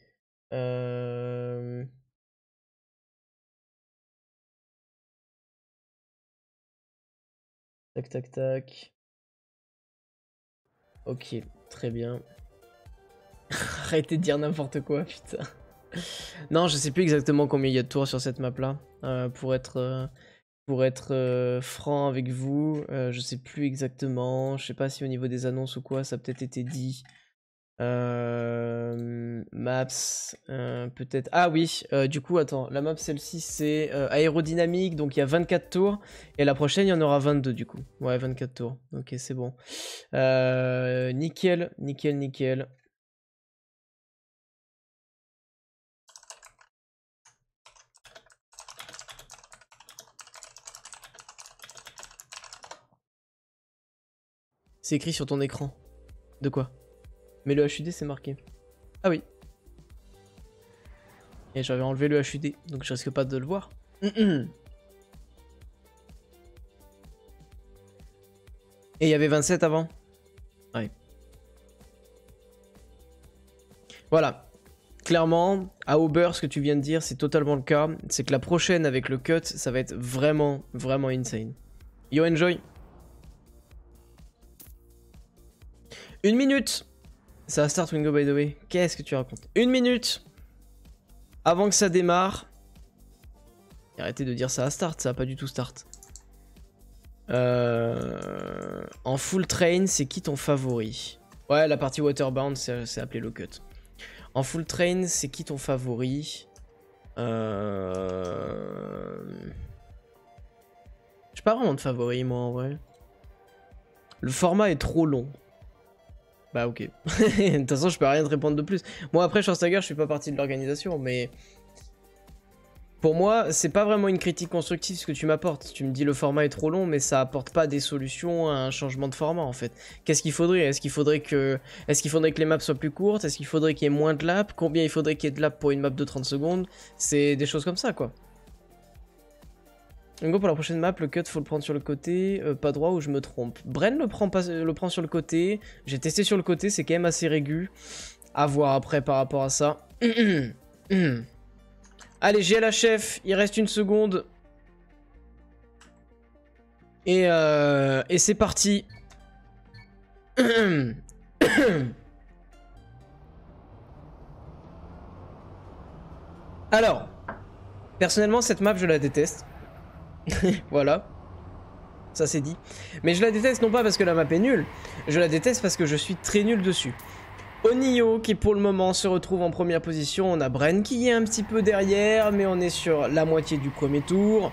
Tac, tac, tac. Ok, très bien. Arrêtez de dire n'importe quoi, putain. Non, je sais plus exactement combien il y a de tours sur cette map-là. Pour être franc avec vous, je sais plus exactement. Je sais pas si au niveau des annonces ou quoi, ça a peut-être été dit. Maps, peut-être... Ah oui, du coup, attends, la map celle-ci c'est aérodynamique, donc il y a 24 tours, et la prochaine il y en aura 22 du coup. Ouais, 24 tours, ok, c'est bon. Nickel, nickel, nickel. C'est écrit sur ton écran. De quoi ? Mais le HUD c'est marqué. Ah oui. Et j'avais enlevé le HUD, donc je risque pas de le voir. Et il y avait 27 avant. Ouais. Voilà. Clairement, à Auber, ce que tu viens de dire, c'est totalement le cas. C'est que la prochaine avec le cut, ça va être vraiment, vraiment insane. Yo, enjoy. 1 minute. Ça va start Wingo by the way. Qu'est-ce que tu racontes? 1 minute avant que ça démarre. Arrêtez de dire ça à start, ça a pas du tout start. En full train, c'est qui ton favori? Ouais, la partie waterbound, c'est appelé low cut. En full train, c'est qui ton favori? J'ai pas vraiment de favori moi en vrai. Le format est trop long. Bah ok, de toute façon je peux rien te répondre de plus. Moi après Schwarzenegger je suis pas partie de l'organisation, mais pour moi c'est pas vraiment une critique constructive ce que tu m'apportes. Tu me dis le format est trop long mais ça apporte pas des solutions à un changement de format en fait. Qu'est-ce qu'il faudrait? Est-ce qu'il faudrait que les maps soient plus courtes? Est-ce qu'il faudrait qu'il y ait moins de laps? Combien il faudrait qu'il y ait de laps pour une map de 30 secondes? C'est des choses comme ça quoi. Go pour la prochaine map, le cut faut le prendre sur le côté, pas droit ou je me trompe. Bren le prend sur le côté, j'ai testé sur le côté, c'est quand même assez régulier. À voir après par rapport à ça. Allez, j'ai la chef, il reste 1 seconde. Et c'est parti. Alors, personnellement cette map je la déteste. Voilà, ça c'est dit. Mais je la déteste non pas parce que la map est nulle, je la déteste parce que je suis très nul dessus. Onio qui pour le moment se retrouve en première position, on a Bren qui est un petit peu derrière, mais on est sur la moitié du premier tour.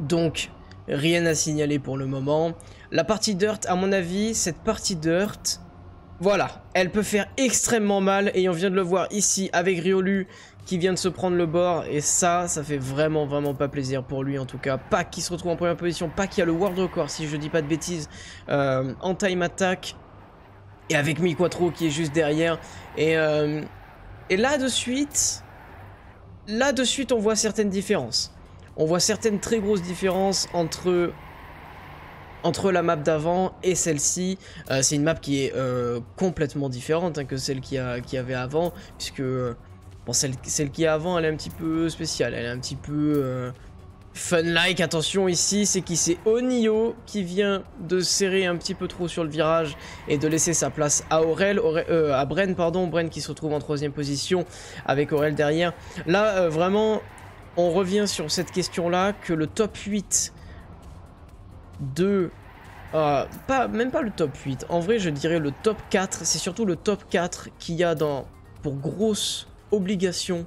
Donc rien à signaler pour le moment. La partie dirt, à mon avis, cette partie dirt, voilà, elle peut faire extrêmement mal et on vient de le voir ici avec Riolu qui vient de se prendre le bord et ça fait vraiment pas plaisir pour lui en tout cas. Pas qui se retrouve en première position, pas qui a le world record si je dis pas de bêtises en time attack et avec miquatro qui est juste derrière et là de suite on voit certaines différences, on voit certaines très grosses différences entre la map d'avant et celle-ci. C'est une map qui est complètement différente hein, que celle qu'il y avait avant, puisque bon, celle qui est avant elle est un petit peu spéciale, elle est un petit peu Fun like, attention ici, c'est qui? C'est Onio qui vient de serrer un petit peu trop sur le virage et de laisser sa place à bren, pardon, Bren qui se retrouve en 3ème position avec Aurel derrière. Là, vraiment, on revient sur cette question-là, que le top 8 de... même pas le top 8, en vrai je dirais le top 4, c'est surtout le top 4 qui a pour grosse obligation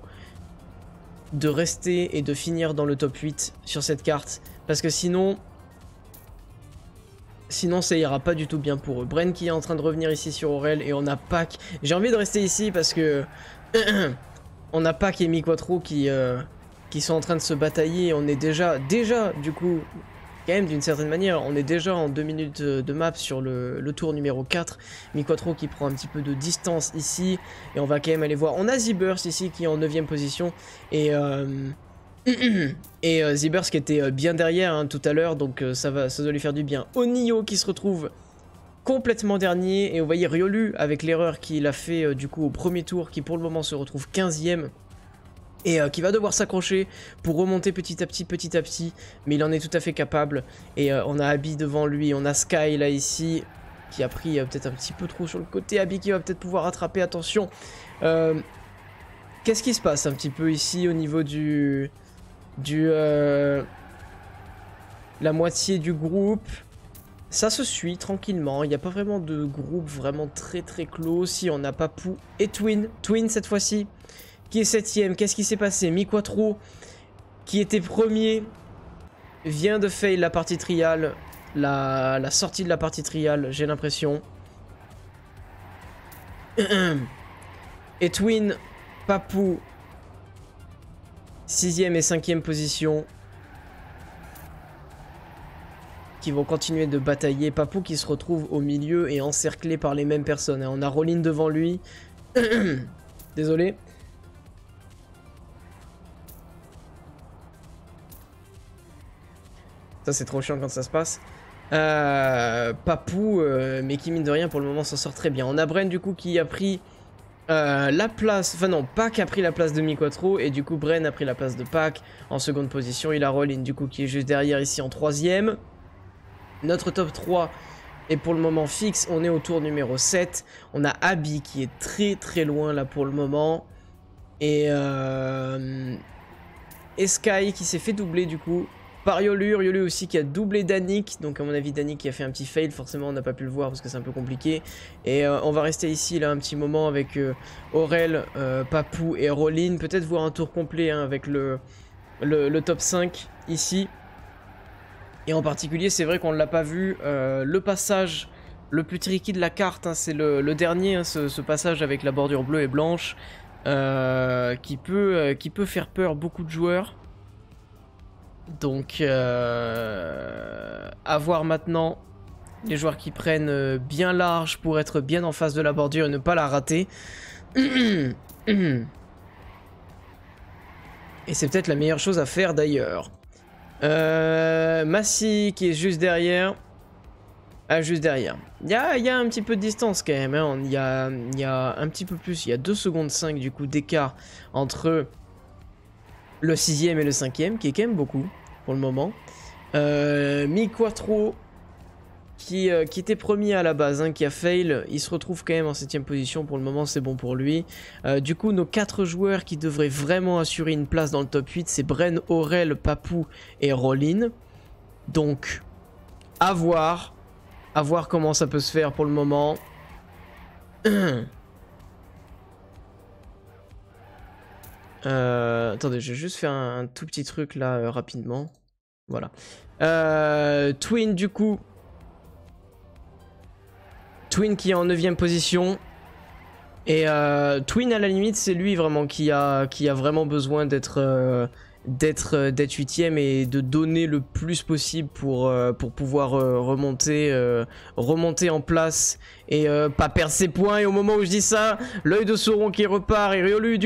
de rester et de finir dans le top 8 sur cette carte, parce que sinon ça ira pas du tout bien pour eux. Bren qui est en train de revenir ici sur Aurel, et on a Pac. J'ai envie de rester ici parce que on a Pac et Miquatro qui sont en train de se batailler, et on est déjà du coup quand même d'une certaine manière, on est déjà en 2 minutes de map sur le tour numéro 4. Miquatro qui prend un petit peu de distance ici. Et on va quand même aller voir. On a zburst ici qui est en 9ème position. Et, zburst qui était bien derrière hein, tout à l'heure. Donc ça doit lui faire du bien. Onio qui se retrouve complètement dernier. Et vous voyez Riolu avec l'erreur qu'il a fait du coup au premier tour. Qui pour le moment se retrouve 15ème. Et qui va devoir s'accrocher pour remonter petit à petit. Mais il en est tout à fait capable. Et on a Habi devant lui. On a Sky là ici. Qui a pris peut-être un petit peu trop sur le côté. Habi qui va peut-être pouvoir rattraper. Attention. Qu'est-ce qui se passe un petit peu ici au niveau du... la moitié du groupe. Ça se suit tranquillement, il n'y a pas vraiment de groupe vraiment très clos. Si on a Papou et Tween cette fois-ci. Qui est 7ème, qu'est-ce qui s'est passé? Miquatro, qui était premier, vient de fail la partie trial, la sortie de la partie trial, j'ai l'impression. Et Tween, Papou, 6ème et 5ème position, qui vont continuer de batailler. Papou qui se retrouve au milieu et encerclé par les mêmes personnes. On a Rollin devant lui. Désolé. Ça c'est trop chiant quand ça se passe. Papou, mais qui mine de rien pour le moment s'en sort très bien. On a Bren du coup qui a pris la place, enfin non, Pac a pris la place de Miquatro et du coup Bren a pris la place de Pac en 2de position. Il a Rollin du coup qui est juste derrière ici en 3ème. Notre top 3 est pour le moment fixe, on est au tour numéro 7. On a Habi qui est très loin là pour le moment. Et Sky qui s'est fait doubler du coup. Par Riolu aussi qui a doublé Danik, donc à mon avis Danik qui a fait un petit fail, forcément on n'a pas pu le voir parce que c'est un peu compliqué. Et on va rester ici là un petit moment avec Aurel, Papou et Rollin, peut-être voir un tour complet hein, avec le top 5 ici. Et en particulier c'est vrai qu'on ne l'a pas vu, le passage le plus tricky de la carte, hein, c'est le dernier, hein, ce passage avec la bordure bleue et blanche, qui peut faire peur beaucoup de joueurs. Donc, à voir maintenant les joueurs qui prennent bien large pour être bien en face de la bordure et ne pas la rater. Et c'est peut-être la meilleure chose à faire d'ailleurs. Massi qui est juste derrière. Ah, juste derrière. Il y a un petit peu de distance quand même. Hein. Il y a un petit peu plus. Il y a 2,5 secondes du coup d'écart entre le 6ème et le 5ème, qui est quand même beaucoup. Pour le moment, Miquatro qui était premier à la base, hein, qui a fail, il se retrouve quand même en 7ème position. Pour le moment c'est bon pour lui. Du coup nos 4 joueurs qui devraient vraiment assurer une place dans le top 8, c'est Bren, Aurel, Papou et Rollin. Donc à voir comment ça peut se faire pour le moment. Attendez, je vais juste faire un tout petit truc là rapidement. Voilà. Tween du coup. Tween qui est en 9ème position. Et Tween à la limite c'est lui vraiment qui a vraiment besoin d'être 8ème et de donner le plus possible pour pouvoir remonter en place et pas perdre ses points. Et au moment où je dis ça, l'œil de Sauron qui repart et Riolu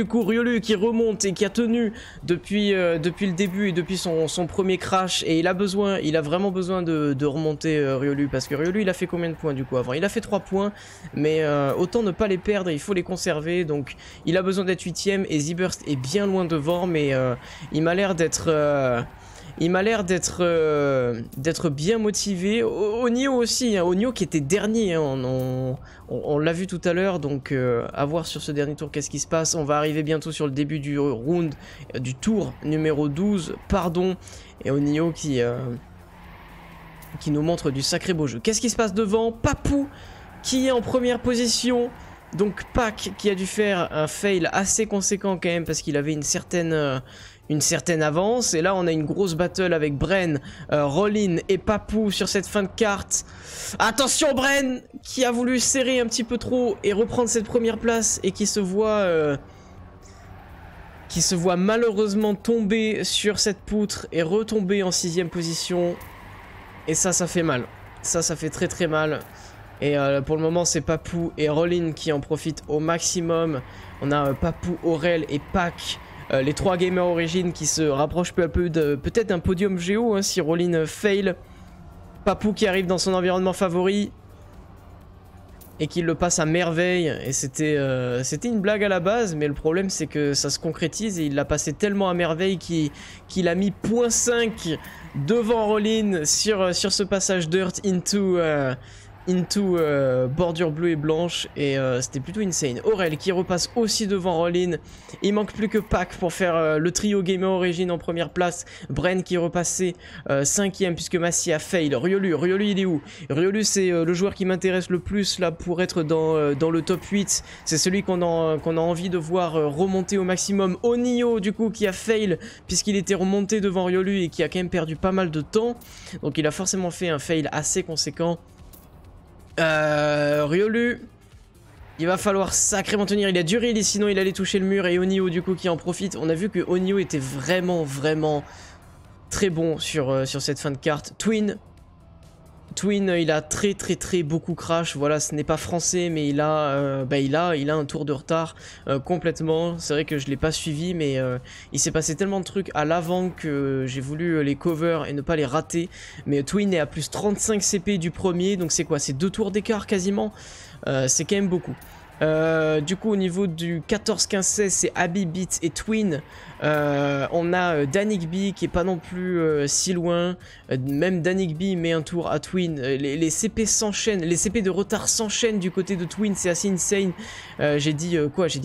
qui remonte et qui a tenu depuis le début et depuis son premier crash, et il a vraiment besoin de remonter Riolu, parce que Riolu il a fait combien de points du coup avant? Il a fait 3 points, mais autant ne pas les perdre, il faut les conserver. Donc il a besoin d'être 8ème et zburst est bien loin devant, mais il m'a l'air d'être Il m'a l'air d'être bien motivé. Onio aussi, hein. Onio qui était dernier, hein. On l'a vu tout à l'heure, donc à voir sur ce dernier tour qu'est-ce qui se passe. On va arriver bientôt sur le début du round, du tour numéro 12, pardon. Et Onio qui nous montre du sacré beau jeu. Qu'est-ce qui se passe devant? Papou qui est en première position. Donc Pac qui a dû faire un fail assez conséquent quand même parce qu'il avait une certaine avance. Et là on a une grosse battle avec Bren, Rollin et Papou sur cette fin de carte. Attention Bren qui a voulu serrer un petit peu trop et reprendre cette première place et qui se voit malheureusement tomber sur cette poutre et retomber en 6ème position. Et ça fait mal. Ça fait très très mal. Et pour le moment c'est Papou et Rollin qui en profitent au maximum. On a Papou, Aurel et Pac, les trois gamers origines qui se rapprochent peu à peu de peut-être d'un podium géo, hein, si Rollin fail. Papou qui arrive dans son environnement favori et qui le passe à merveille. Et c'était une blague à la base, mais le problème c'est que ça se concrétise et il l'a passé tellement à merveille qu'il a mis 0.5 devant Rollin sur ce passage dirt into bordure bleue et blanche, et c'était plutôt insane. Aurel qui repasse aussi devant Rollin. Il manque plus que Pac pour faire le trio gamer origine en première place. Bren qui repassait 5ème puisque Massi a fail. Riolu il est où? Riolu c'est le joueur qui m'intéresse le plus là pour être dans le top 8. C'est celui qu'on a envie de voir remonter au maximum. Onio du coup qui a fail puisqu'il était remonté devant Riolu et qui a quand même perdu pas mal de temps. Donc il a forcément fait un fail assez conséquent. Riolu, il va falloir sacrément tenir. Il a du reel, sinon il allait toucher le mur. Et Onio du coup qui en profite. On a vu que Onio était vraiment très bon sur cette fin de carte. Tween, il a très beaucoup crash. Voilà, ce n'est pas français, mais il a un tour de retard complètement. C'est vrai que je l'ai pas suivi, mais il s'est passé tellement de trucs à l'avant que j'ai voulu les covers et ne pas les rater. Mais Tween est à plus 35 CP du premier, donc c'est quoi? C'est 2 tours d'écart quasiment. C'est quand même beaucoup. Du coup au niveau du 14-15-16 c'est Habi, Beat et Tween. On a Danikb qui est pas non plus si loin. Même Danikb met un tour à Tween. Les CP s'enchaînent, les CP de retard s'enchaînent du côté de Tween, c'est assez insane. J'ai dit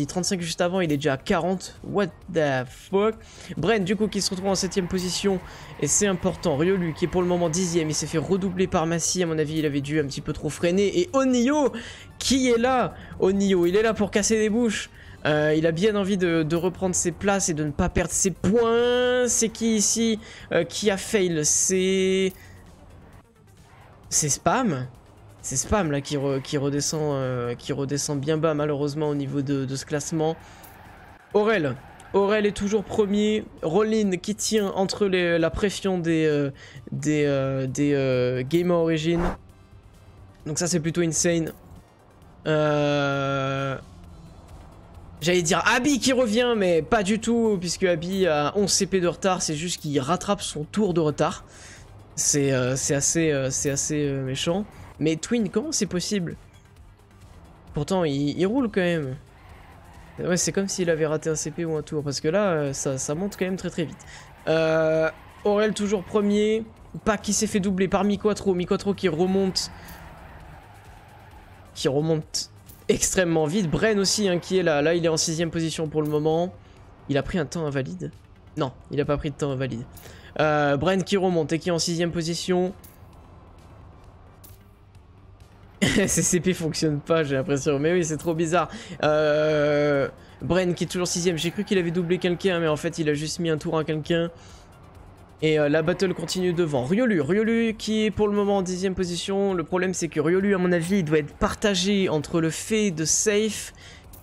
35 juste avant, il est déjà à 40. What the fuck. Bren du coup qui se retrouve en 7ème position et c'est important. Riolu qui est pour le moment 10ème, il s'est fait redoubler par Massi, à mon avis il avait dû un petit peu trop freiner. Et Onio qui est là. Onio, il est là pour casser des bouches. Il a bien envie de reprendre ses places et de ne pas perdre ses points. C'est qui ici qui a fail? C'est Spam. C'est Spam là qui redescend bien bas malheureusement au niveau de ce classement. Aurel est toujours premier. Rollin qui tient entre la pression des gamers origine. Donc ça c'est plutôt insane. J'allais dire Habi qui revient, mais pas du tout, puisque Habi a 11 CP de retard, c'est juste qu'il rattrape son tour de retard. C'est assez méchant. Mais Tween, comment c'est possible? Pourtant, il roule quand même. Ouais, c'est comme s'il avait raté un CP ou un tour, parce que là, ça monte quand même très vite. Aurel toujours premier. Pac qui s'est fait doubler par Miquatro. Miquatro qui remonte. Qui remonte extrêmement vite. Bren aussi hein, qui est là. Là il est en 6ème position pour le moment. Il a pris un temps invalide. Non, il n'a pas pris de temps invalide. Bren qui remonte et qui est en 6ème position. Ces CP fonctionnent pas, j'ai l'impression. Mais oui, c'est trop bizarre. Bren qui est toujours 6ème. J'ai cru qu'il avait doublé quelqu'un, mais en fait il a juste mis un tour à quelqu'un. Et la battle continue devant. Riolu qui est pour le moment en 10ème position. Le problème c'est que Riolu à mon avis il doit être partagé entre le fait de safe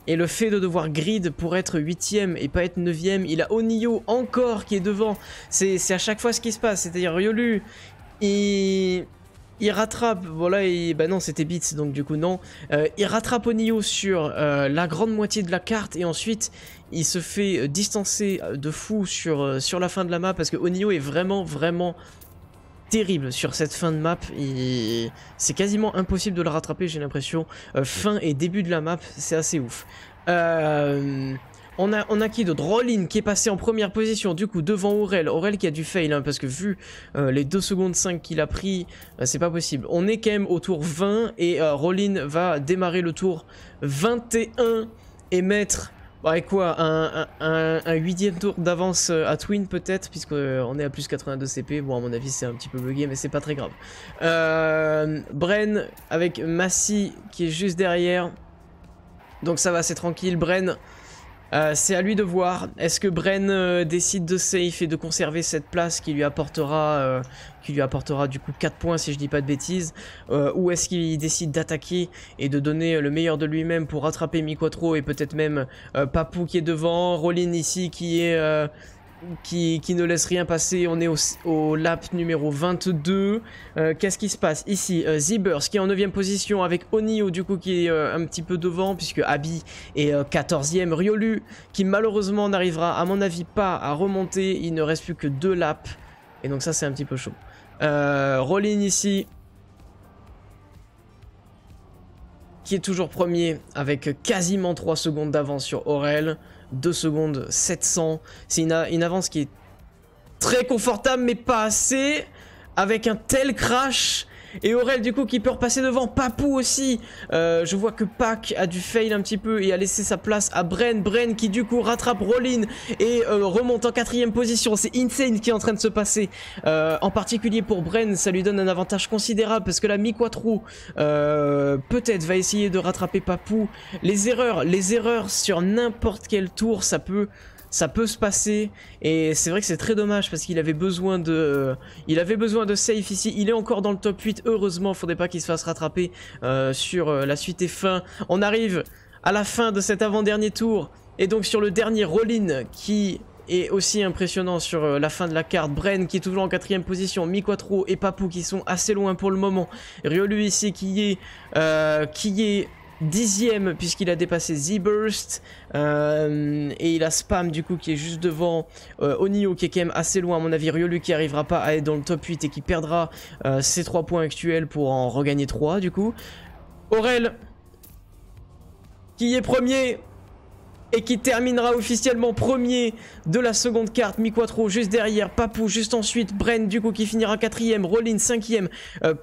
et le fait de devoir grid pour être 8ème et pas être 9ème. Il a Onio encore qui est devant. C'est à chaque fois ce qui se passe. C'est-à-dire Riolu il rattrape, voilà, bah non c'était Bits donc du coup non. Il rattrape Onio sur la grande moitié de la carte et ensuite il se fait distancer de fou sur la fin de la map parce que Onio est vraiment terrible sur cette fin de map. C'est quasiment impossible de le rattraper j'ai l'impression. Fin et début de la map, c'est assez ouf. On a qui d'autre? Rollin qui est passé en première position du coup devant Aurel. Aurel qui a dû fail hein, parce que vu les 2 secondes 5 qu'il a pris, c'est pas possible. On est quand même au tour 20 et Rollin va démarrer le tour 21 et mettre... Ouais quoi, un 8e tour d'avance à Tween peut-être, puisqu'on est à plus 82 CP. Bon à mon avis c'est un petit peu bugué mais c'est pas très grave. Bren avec Massi qui est juste derrière. Donc ça va, c'est tranquille. Bren, c'est à lui de voir. Est-ce que Bren décide de safe et de conserver cette place qui lui apportera du coup 4 points si je dis pas de bêtises, ou est-ce qu'il décide d'attaquer et de donner le meilleur de lui-même pour rattraper Miquatro et peut-être même Papou qui est devant, Rollin ici qui est... Qui ne laisse rien passer. On est au lap numéro 22. Qu'est-ce qui se passe ici? Zburst qui est en 9e position avec Onio du coup qui est un petit peu devant puisque Habi est 14e. Riolu qui malheureusement n'arrivera à mon avis pas à remonter. Il ne reste plus que 2 laps. Et donc ça c'est un petit peu chaud. Rollin ici qui est toujours premier avec quasiment 3 secondes d'avance sur Aurel. 2 secondes 700, c'est une avance qui est très confortable mais pas assez, avec un tel crash, et Aurel du coup qui peut repasser devant, Papou aussi, je vois que Pac a dû fail un petit peu et a laissé sa place à Bren, Bren qui du coup rattrape Rollin et remonte en 4e position, c'est insane qui est en train de se passer, en particulier pour Bren ça lui donne un avantage considérable parce que la Miquatro peut-être va essayer de rattraper Papou, les erreurs sur n'importe quel tour ça peut se passer et c'est vrai que c'est très dommage parce qu'il avait besoin de safe ici. Il est encore dans le top 8 heureusement, faudrait pas qu'il se fasse rattraper sur la suite et fin. On arrive à la fin de cet avant-dernier tour et donc sur le dernier Rollin qui est aussi impressionnant sur la fin de la carte. Bren qui est toujours en 4e position, Miquatro et Papou qui sont assez loin pour le moment. Riolu ici qui est 10e puisqu'il a dépassé Zburst et il a Spam du coup qui est juste devant Onio qui est quand même assez loin à mon avis. Riolu qui arrivera pas à être dans le top 8 et qui perdra ses 3 points actuels pour en regagner 3 du coup. Aurel qui est premier et qui terminera officiellement premier de la seconde carte. Miquatro juste derrière, Papou juste ensuite, Bren du coup qui finira 4e, Rollin 5e,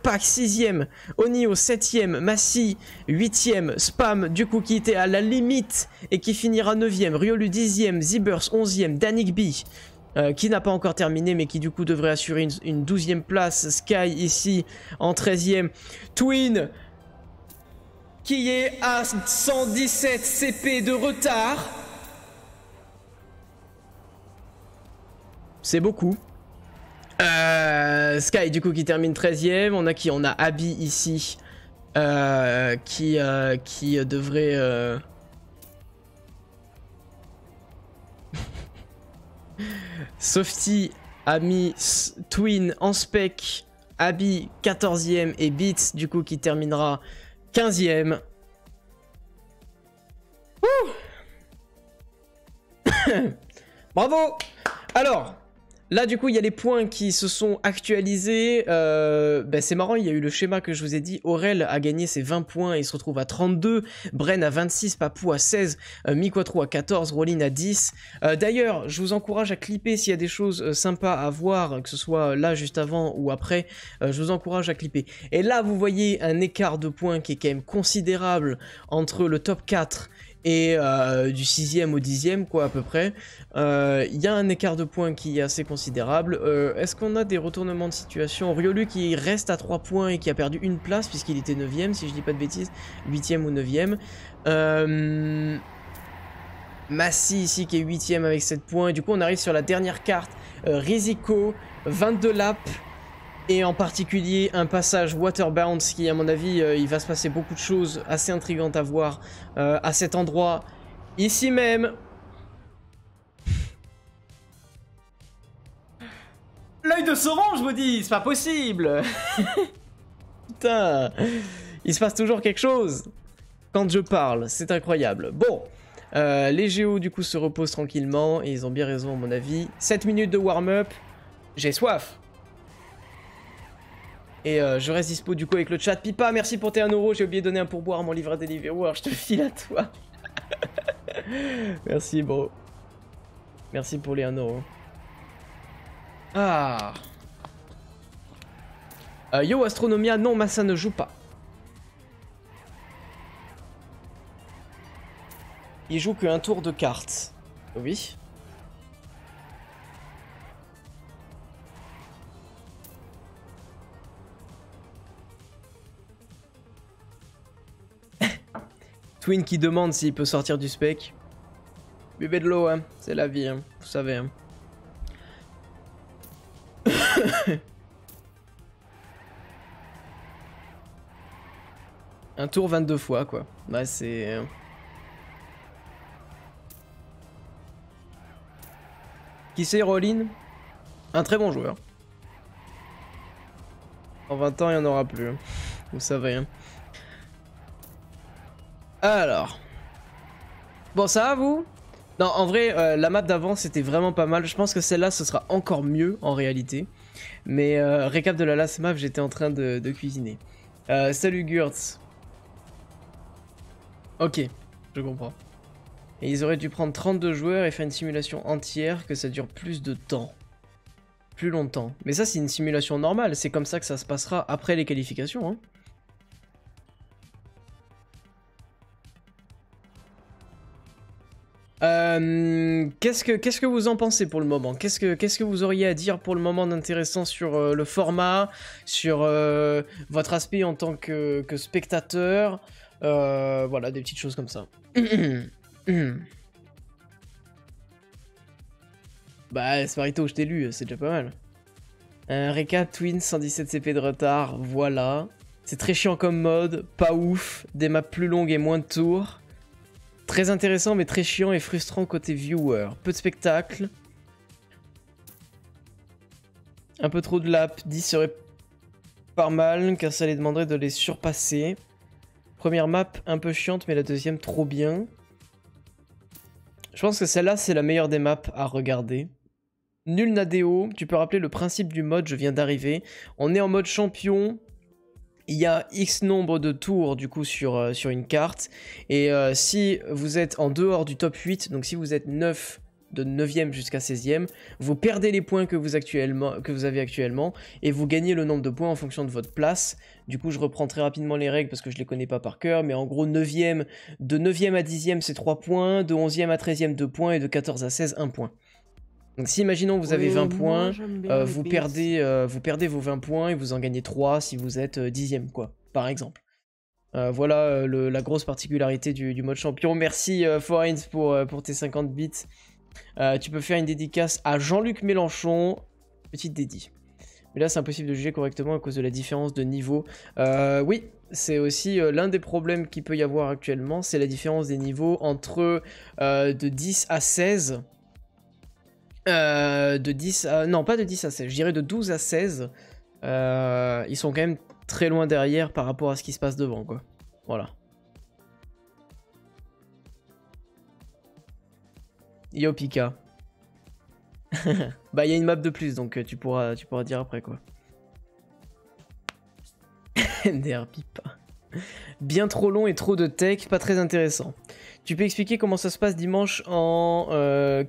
Pac 6e, Onio 7e, Massi 8e, Spam du coup qui était à la limite et qui finira 9e, Riolu 10e, Zburst 11e, danikb qui n'a pas encore terminé mais qui du coup devrait assurer une 12e place, Sky ici en 13e, Tween qui est à 117 CP de retard. C'est beaucoup. Sky du coup qui termine 13e. On a qui? On a Habi ici qui devrait... Softy a mis Tween en spec. Habi 14e et Beats du coup qui terminera 15e. Bravo. Alors, là du coup il y a les points qui se sont actualisés. Ben, c'est marrant, il y a eu le schéma que je vous ai dit. Aurel a gagné ses 20 points et il se retrouve à 32. Bren à 26, Papou à 16, Miquatro à 14, Rollin à 10. D'ailleurs, je vous encourage à clipper s'il y a des choses sympas à voir, que ce soit là juste avant ou après. Je vous encourage à clipper. Et là vous voyez un écart de points qui est quand même considérable entre le top 4 et du 6e au 10e quoi à peu près. Il y a un écart de points qui est assez considérable. Est-ce qu'on a des retournements de situation? Riolu qui reste à 3 points et qui a perdu une place puisqu'il était 9e si je dis pas de bêtises, 8e ou 9e. Massi ici qui est 8e avec 7 points et du coup on arrive sur la dernière carte, Risiko, 22 laps. Et en particulier un passage Waterbound qui à mon avis il va se passer beaucoup de choses assez intrigantes à voir à cet endroit ici même. L'œil de Sauron je vous dis, c'est pas possible. Putain, il se passe toujours quelque chose quand je parle, c'est incroyable. Bon. Les géos du coup se reposent tranquillement et ils ont bien raison à mon avis. 7 minutes de warm-up, j'ai soif. Et je reste dispo du coup avec le chat. Pipa, merci pour tes 1€, j'ai oublié de donner un pourboire à mon livret Deliveroo, alors je te file à toi. Merci, bro. Merci pour les 1€. Ah. Yo, Astronomia, non, Massa ne joue pas. Il joue qu'un tour de cartes. Oui. Tween qui demande s'il peut sortir du spec. Buvez de l'eau, hein. C'est la vie, hein. Vous savez, hein. Un tour 22 fois, quoi. Bah, c'est... Qui c'est, Rollin? Un très bon joueur. En 20 ans, il n'y en aura plus. Vous savez. Hein. Alors. Bon, ça va, vous? Non, en vrai, la map d'avant, c'était vraiment pas mal. Je pense que celle-là, ce sera encore mieux, en réalité. Mais récap de la last map, j'étais en train de cuisiner. Salut, Gurtz. Ok, je comprends. Et ils auraient dû prendre 32 joueurs et faire une simulation entière, que ça dure plus de temps. Plus longtemps. Mais ça, c'est une simulation normale. C'est comme ça que ça se passera après les qualifications. Hein. Qu'est-ce que vous en pensez pour le moment? Qu'est-ce que vous auriez à dire pour le moment d'intéressant sur le format, sur votre aspect en tant que spectateur? Voilà, des petites choses comme ça. Bah, Sparito, je t'ai lu, c'est déjà pas mal. Récap, Twin, 117 CP de retard, voilà. C'est très chiant comme mode, pas ouf, des maps plus longues et moins de tours. Très intéressant, mais très chiant et frustrant côté viewer. Peu de spectacle. Un peu trop de lap, 10 serait pas mal, car ça les demanderait de les surpasser. Première map un peu chiante, mais la deuxième trop bien. Je pense que celle-là, c'est la meilleure des maps à regarder. Nul Nadeo, tu peux rappeler le principe du mode, je viens d'arriver. On est en mode champion, il y a X nombre de tours du coup sur une carte. Et si vous êtes en dehors du top 8, donc si vous êtes 9, de 9e jusqu'à 16e, vous perdez les points que vous avez actuellement et vous gagnez le nombre de points en fonction de votre place. Du coup, je reprends très rapidement les règles parce que je les connais pas par cœur, mais en gros, 9e, de 9e à 10e, c'est 3 points, de 11e à 13e, 2 points, et de 14 à 16, 1 point. Donc si, imaginons, vous avez 20 points, vous perdez vos 20 points et vous en gagnez 3 si vous êtes 10e, quoi, par exemple. Voilà la grosse particularité du mode champion. Merci, Foreigns, pour tes 50 bits. Tu peux faire une dédicace à Jean-Luc Mélenchon, petite dédie. Mais là, c'est impossible de juger correctement à cause de la différence de niveau. Oui, c'est aussi l'un des problèmes qu'il peut y avoir actuellement, c'est la différence des niveaux entre de 10 à 16. Non, pas de 10 à 16, je dirais de 12 à 16. Ils sont quand même très loin derrière par rapport à ce qui se passe devant, quoi. Voilà. Yo Pika. Bah, il y a une map de plus, donc tu pourras dire après, quoi. MDR Pipa. Bien trop long et trop de tech, pas très intéressant. Tu peux expliquer comment ça se passe dimanche en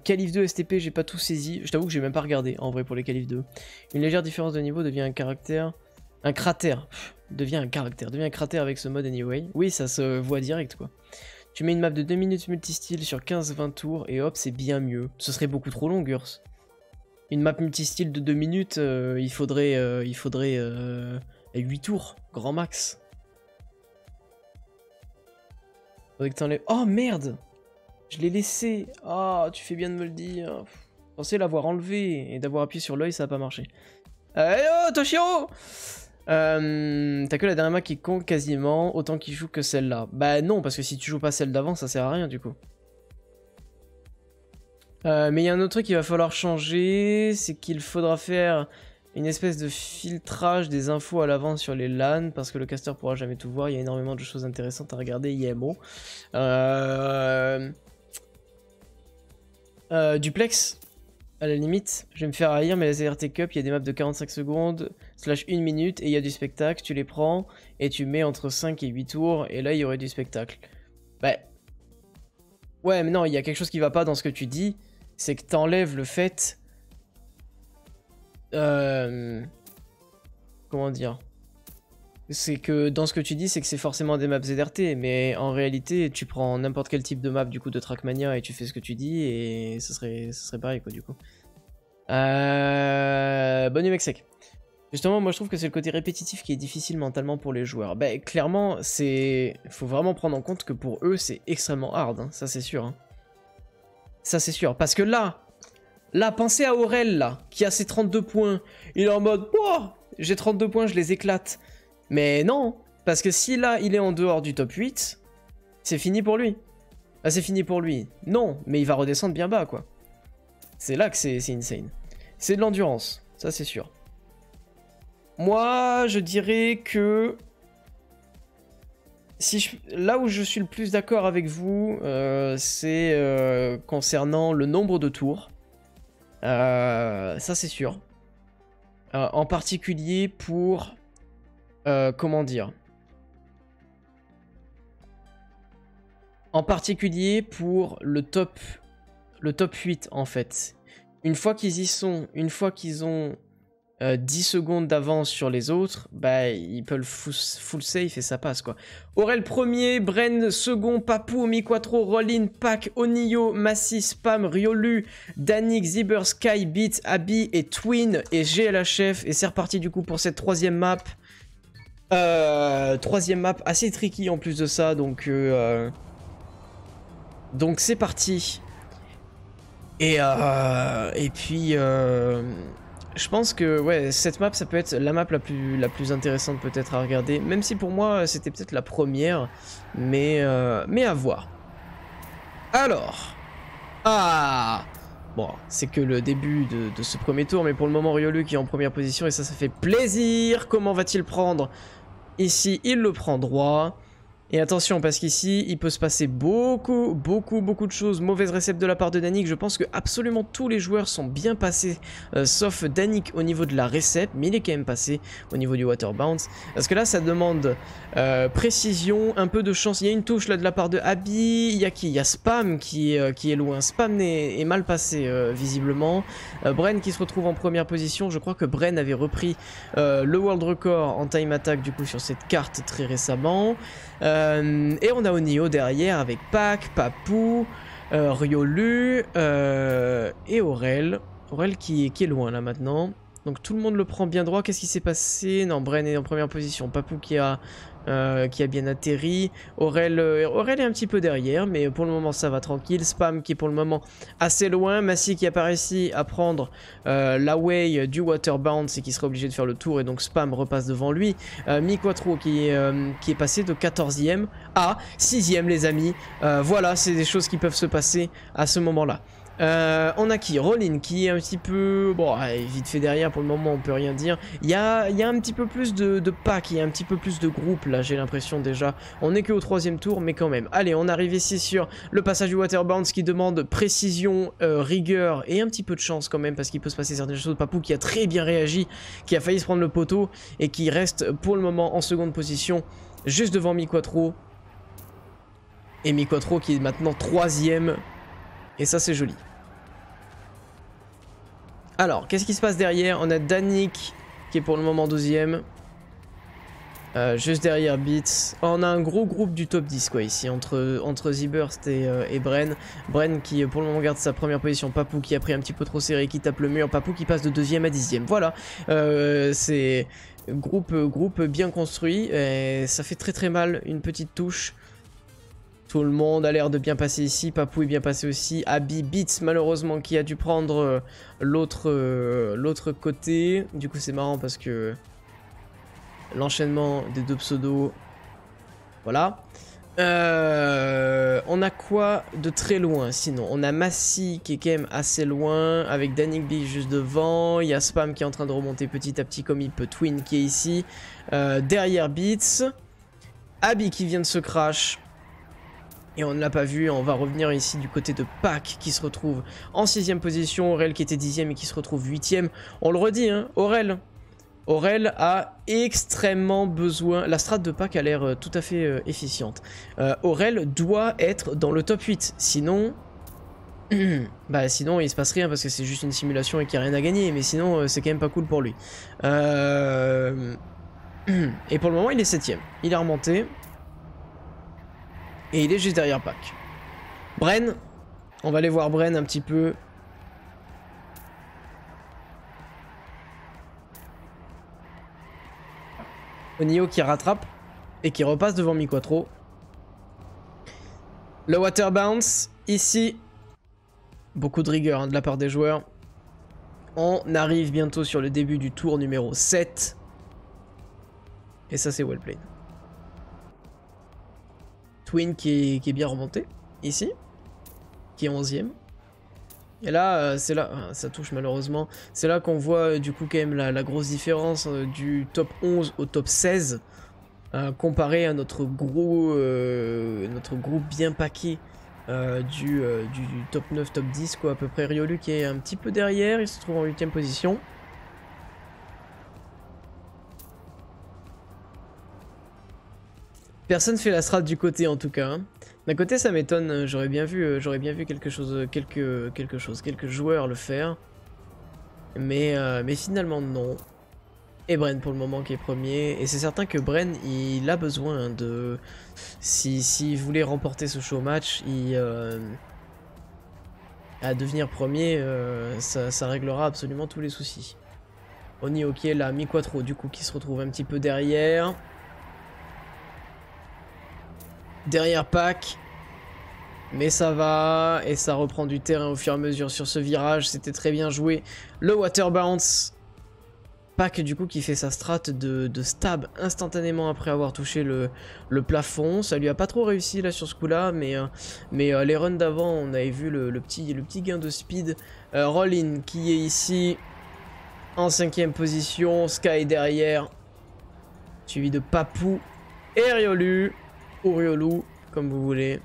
Qualif 2 STP? J'ai pas tout saisi. Je t'avoue que j'ai même pas regardé, en vrai, pour les Qualif 2. Une légère différence de niveau devient un caractère... Un cratère. Pff, devient un cratère avec ce mode anyway. Oui, ça se voit direct, quoi. Tu mets une map de 2 minutes multistyle sur 15-20 tours et hop, c'est bien mieux. Ce serait beaucoup trop long, Gurs. Une map multistyle de 2 minutes, il faudrait 8 tours, grand max. Faudrait que t'enlèves... Oh merde! Je l'ai laissé. Ah, oh, tu fais bien de me le dire. Je pensais l'avoir enlevé et d'avoir appuyé sur l'œil, ça n'a pas marché. Hello, Toshiro! T'as que la dernière map qui compte quasiment autant qu'il joue que celle-là. Bah non, parce que si tu joues pas celle d'avant, ça sert à rien du coup. Mais il y a un autre truc qu'il va falloir changer, c'est qu'il faudra faire une espèce de filtrage des infos à l'avance sur les LAN, parce que le casteur pourra jamais tout voir, il y a énormément de choses intéressantes à regarder, IMO. Duplex, à la limite, je vais me faire haïr, mais la RT Cup, il y a des maps de 45 secondes, /1 minute, et il y a du spectacle, tu les prends, et tu mets entre 5 et 8 tours, et là, il y aurait du spectacle. Bah, Ouais, mais non, il y a quelque chose qui va pas dans ce que tu dis. C'est que t'enlèves le fait... Comment dire? C'est que dans ce que tu dis, c'est que c'est forcément des maps ZRT, mais en réalité, tu prends n'importe quel type de map du coup de Trackmania et tu fais ce que tu dis et ce serait pareil quoi du coup. Bonne nuit mec sec. Justement, moi je trouve que c'est le côté répétitif qui est difficile mentalement pour les joueurs. Bah clairement, c'est... Faut vraiment prendre en compte que pour eux, c'est extrêmement hard, hein. Ça c'est sûr. Hein. Ça c'est sûr, parce que là, pensez à Aurel là, qui a ses 32 points. Il est en mode, oh, j'ai 32 points, je les éclate. Mais non, parce que si là, il est en dehors du top 8, c'est fini pour lui. Ah, c'est fini pour lui. Non, mais il va redescendre bien bas, quoi. C'est là que c'est insane. C'est de l'endurance, ça c'est sûr. Moi, je dirais que... Là où je suis le plus d'accord avec vous, c'est concernant le nombre de tours. Ça c'est sûr. En particulier pour... comment dire? En particulier pour le top 8 en fait. Une fois qu'ils y sont, une fois qu'ils ont 10 secondes d'avance sur les autres, bah ils peuvent full safe et ça passe quoi. Aurel premier, Bren second, Papou, Miquatro, Rollin, Pack, Onio, Massis, Spam, Riolu, Danik, Zburst, Sky, Beat, Habi et Tween et GLHF. Et c'est reparti du coup pour cette troisième map. Troisième map, assez tricky en plus de ça, donc c'est parti. Et puis je pense que ouais, cette map ça peut être la map la plus intéressante peut-être à regarder, même si pour moi c'était peut-être la première, mais à voir. Alors, bon, c'est que le début de ce premier tour, mais pour le moment, Riolu qui est en première position, et ça fait plaisir. Comment va-t-il prendre? Ici, il le prend droit. Et attention, parce qu'ici, il peut se passer beaucoup de choses. Mauvaise récepte de la part de Danik. Je pense que absolument tous les joueurs sont bien passés, sauf Danik au niveau de la récepte, mais il est quand même passé au niveau du water bounce. Parce que là, ça demande précision, un peu de chance. Il y a une touche là de la part de Habi. Il y a qui? Il y a Spam qui est loin. Spam est mal passé, visiblement. Bren qui se retrouve en première position. Je crois que Bren avait repris le world record en time attack, du coup, sur cette carte très récemment. Et on a Onio derrière avec Pac, Papou, Riolu et Aurel. Aurel qui est loin là maintenant. Donc tout le monde le prend bien droit. Qu'est-ce qui s'est passé? Non, Bren est en première position. Papou qui a bien atterri. Aurel est un petit peu derrière, mais pour le moment ça va tranquille. Spam qui est pour le moment assez loin. Massi qui a pas réussi à prendre la way du water bounce et qui sera obligé de faire le tour, et donc Spam repasse devant lui. Miquatro qui est passé de 14e à 6e les amis. Voilà, c'est des choses qui peuvent se passer à ce moment-là. On a qui? Rollin qui est un petit peu... Bon, vite fait derrière, pour le moment on peut rien dire. Il y a un petit peu plus de packs, il y a un petit peu plus de groupes là, j'ai l'impression déjà. On n'est que au troisième tour, mais quand même. Allez, on arrive ici sur le passage du water bounce qui demande précision, rigueur et un petit peu de chance quand même, parce qu'il peut se passer certaines choses. Papou qui a très bien réagi, qui a failli se prendre le poteau et qui reste pour le moment en seconde position, juste devant Miquatro. Et Miquatro qui est maintenant troisième. Et ça c'est joli. Alors, qu'est-ce qui se passe derrière? On a Danik qui est pour le moment 12e. Juste derrière Beats. Oh, on a un gros groupe du top 10 quoi ici, entre Zburst et Bren. Bren qui pour le moment garde sa première position. Papou qui a pris un petit peu trop serré, qui tape le mur. Papou qui passe de 2e à 10e. Voilà, c'est groupe bien construit. Et ça fait très très mal, une petite touche. Tout le monde a l'air de bien passer ici. Papou est bien passé aussi. Habi Beats, malheureusement, qui a dû prendre l'autre côté. Du coup, c'est marrant parce que l'enchaînement des deux pseudos... Voilà. On a quoi de très loin, sinon? On a Massi qui est quand même assez loin, avec Danikb juste devant. Il y a Spam qui est en train de remonter petit à petit comme il peut. Tween qui est ici. Derrière Beats. Habi qui vient de se crash. Et on ne l'a pas vu, on va revenir ici du côté de Pac qui se retrouve en 6e position, Aurel qui était 10e et qui se retrouve 8e. On le redit, hein, Aurel, Aurel a extrêmement besoin... La strat de pack a l'air tout à fait efficiente. Aurel doit être dans le top 8. Sinon... bah sinon il se passe rien parce que c'est juste une simulation et qu'il n'y a rien à gagner. Mais sinon c'est quand même pas cool pour lui. Et pour le moment il est 7ème. Il est remonté. Et il est juste derrière pack. Bren. On va aller voir Bren un petit peu. Onio qui rattrape et qui repasse devant miquatro. Le water bounce, ici, beaucoup de rigueur hein, de la part des joueurs. On arrive bientôt sur le début du tour numéro 7. Et ça c'est well played. Tween qui est bien remonté, ici, qui est 11ème. Et là, c'est là, ça touche malheureusement, c'est là qu'on voit du coup quand même la grosse différence du top 11 au top 16 comparé à notre gros bien paquet du top 9, top 10 quoi à peu près. Riolu qui est un petit peu derrière, il se trouve en 8ème position. Personne fait la strat du côté en tout cas. Hein. D'un côté ça m'étonne, j'aurais bien vu quelques joueurs le faire. Mais finalement non. Et Bren pour le moment qui est premier. Et c'est certain que Bren il a besoin de... S'il voulait remporter ce show match, à devenir premier, ça réglera absolument tous les soucis. On y est ok là, miquatro du coup qui se retrouve un petit peu derrière. Derrière pack, mais ça va, et ça reprend du terrain au fur et à mesure sur ce virage, c'était très bien joué. Le water bounce, pack du coup qui fait sa strat de stab instantanément après avoir touché le plafond, ça lui a pas trop réussi là sur ce coup là, mais les runs d'avant on avait vu le petit gain de speed. Rollin qui est ici en 5ème position, Sky derrière, suivi de Papou et Riolu. Riolu, comme vous voulez.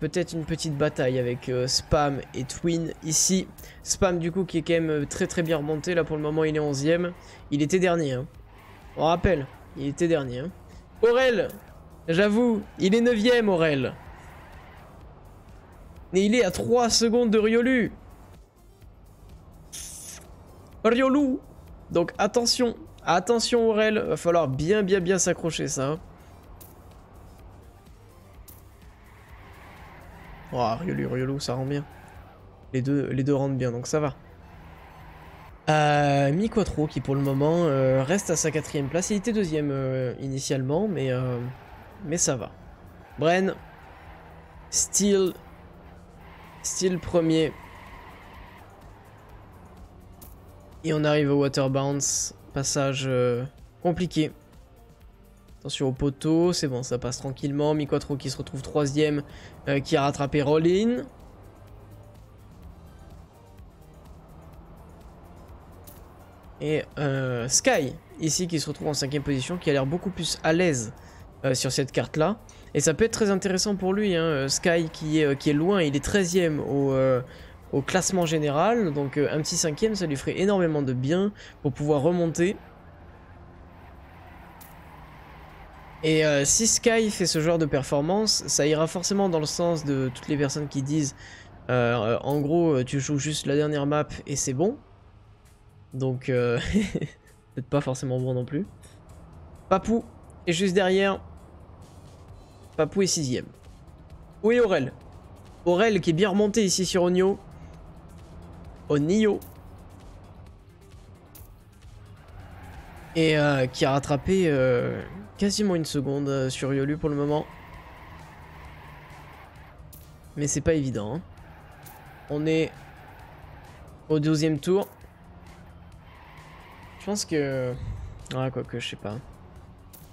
Peut-être une petite bataille avec Spam et Tween ici. Spam du coup qui est quand même très bien remonté. Là pour le moment il est 11ème. Il était dernier. Hein. On rappelle, il était dernier. Hein. Aurel, j'avoue, il est 9ème Aurel. Mais il est à 3 secondes de Riolu. Riolu. Donc attention. Attention Aurel. Va falloir bien s'accrocher ça. Hein. Oh, Riolu, ça rend bien. Les deux rendent bien, donc ça va. Miquatro qui pour le moment reste à sa 4ème place. Il était 2ème initialement, mais ça va. Bren, Steel premier. Et on arrive au water bounce. Passage compliqué. Attention au poteau, c'est bon, ça passe tranquillement. Miquatro qui se retrouve 3ème, qui a rattrapé Rollin. Et Sky, ici, qui se retrouve en 5ème position, qui a l'air beaucoup plus à l'aise sur cette carte-là. Et ça peut être très intéressant pour lui, hein. Sky qui est loin, il est 13ème au classement général. Donc un petit 5ème, ça lui ferait énormément de bien pour pouvoir remonter. Et si Sky fait ce genre de performance, ça ira forcément dans le sens de toutes les personnes qui disent en gros tu joues juste la dernière map et c'est bon. Donc peut-être pas forcément bon non plus. Papou est juste derrière. Papou est 6ème. Où est Aurel? Aurel qui est bien remonté ici sur Onio. Onio. Et qui a rattrapé... quasiment une seconde sur Riolu pour le moment. Mais c'est pas évident. Hein. On est au 12ème tour. Je pense que... Ah quoi que je sais pas.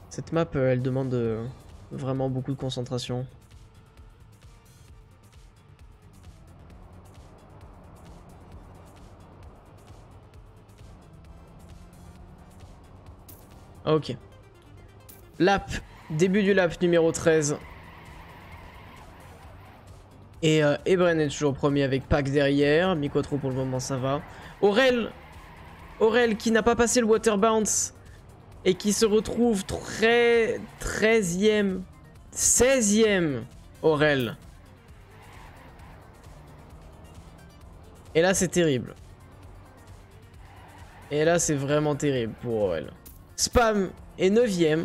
Cette map elle demande vraiment beaucoup de concentration. Ah, ok. Lap, début du lap numéro 13. Et Bren est toujours premier avec pack derrière. Miquatro pour le moment ça va. Aurel Aurel qui n'a pas passé le water bounce et qui se retrouve 16e Aurel. Et là c'est terrible. Et là c'est vraiment terrible pour Aurel. Spam est 9e.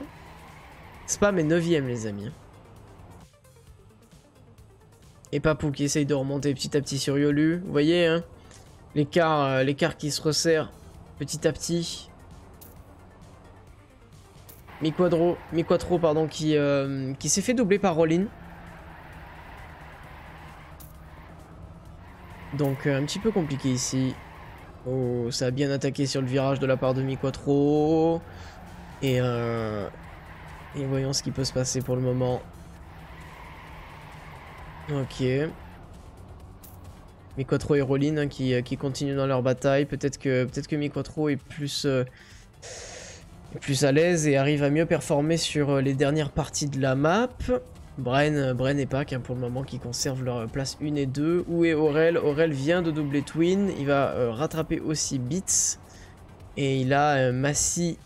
Spam est 9e les amis. Et Papou qui essaye de remonter petit à petit sur Riolu. Vous voyez hein, l'écart qui se resserre petit à petit. Miquatro pardon, qui s'est fait doubler par Rollin. Donc un petit peu compliqué ici. Oh, ça a bien attaqué sur le virage de la part de Miquatro. Et voyons ce qui peut se passer pour le moment. Ok. Miquatro et Rollin hein, qui continuent dans leur bataille. Peut-être que Miquatro est plus à l'aise et arrive à mieux performer sur les dernières parties de la map. Bren et Pac hein, pour le moment qui conservent leur place 1 et 2. Où est Aurel? Aurel vient de doubler Tween. Il va rattraper aussi Beats. Et il a Massi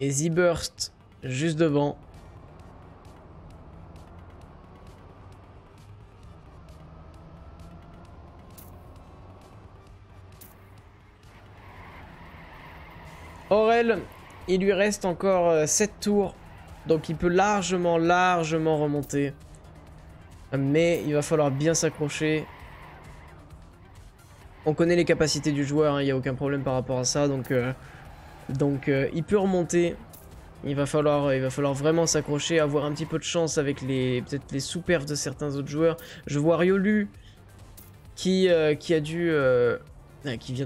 et Zburst juste devant. Aurel, il lui reste encore 7 tours, donc il peut largement remonter. Mais il va falloir bien s'accrocher. On connaît les capacités du joueur, il n'y a aucun problème par rapport à ça, donc il peut remonter. Il va falloir vraiment s'accrocher, avoir un petit peu de chance avec peut-être les sous-perfs de certains autres joueurs. Je vois Riolu qui vient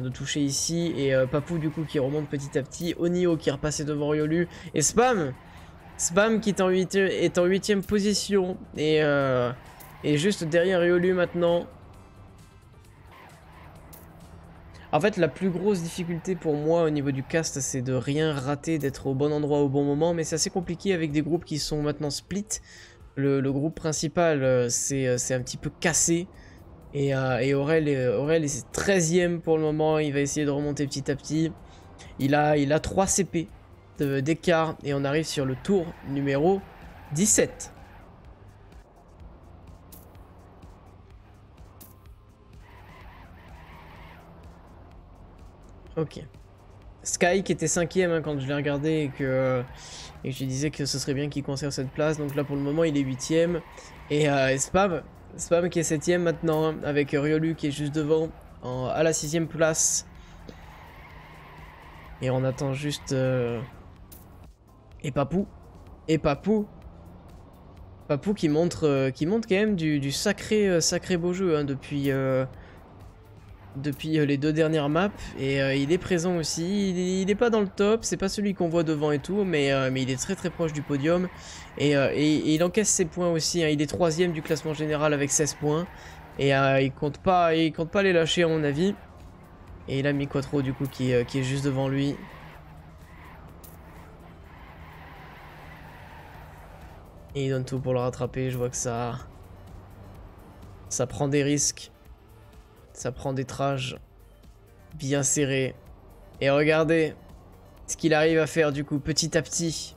de toucher ici, et Papou du coup qui remonte petit à petit, Onio qui est repassé devant Riolu, et Spam qui est en 8e position, et juste derrière Riolu maintenant. En fait la plus grosse difficulté pour moi au niveau du cast c'est de rien rater, d'être au bon endroit au bon moment, mais c'est assez compliqué avec des groupes qui sont maintenant split. Le groupe principal c'est un petit peu cassé. Et Aurel est 13e pour le moment, il va essayer de remonter petit à petit. Il a 3 CP d'écart et on arrive sur le tour numéro 17. Ok. Sky qui était 5e hein, quand je l'ai regardé et que je disais que ce serait bien qu'il conserve cette place. Donc là pour le moment il est 8e et Spam qui est 7e maintenant, hein, avec Riolu qui est juste devant, à la 6e place. Et on attend juste... Et Papou. Papou qui montre quand même du sacré beau jeu hein, depuis les 2 dernières maps. Et il est présent aussi, il est pas dans le top, c'est pas celui qu'on voit devant et tout, mais il est très proche du podium. Et il encaisse ses points aussi, hein. Il est 3e du classement général avec 16 points. Et il compte pas les lâcher à mon avis. Et là Miquatro du coup qui est juste devant lui. Et il donne tout pour le rattraper, je vois que ça prend des risques. Ça prend des trages bien serrées. Et regardez ce qu'il arrive à faire du coup petit à petit.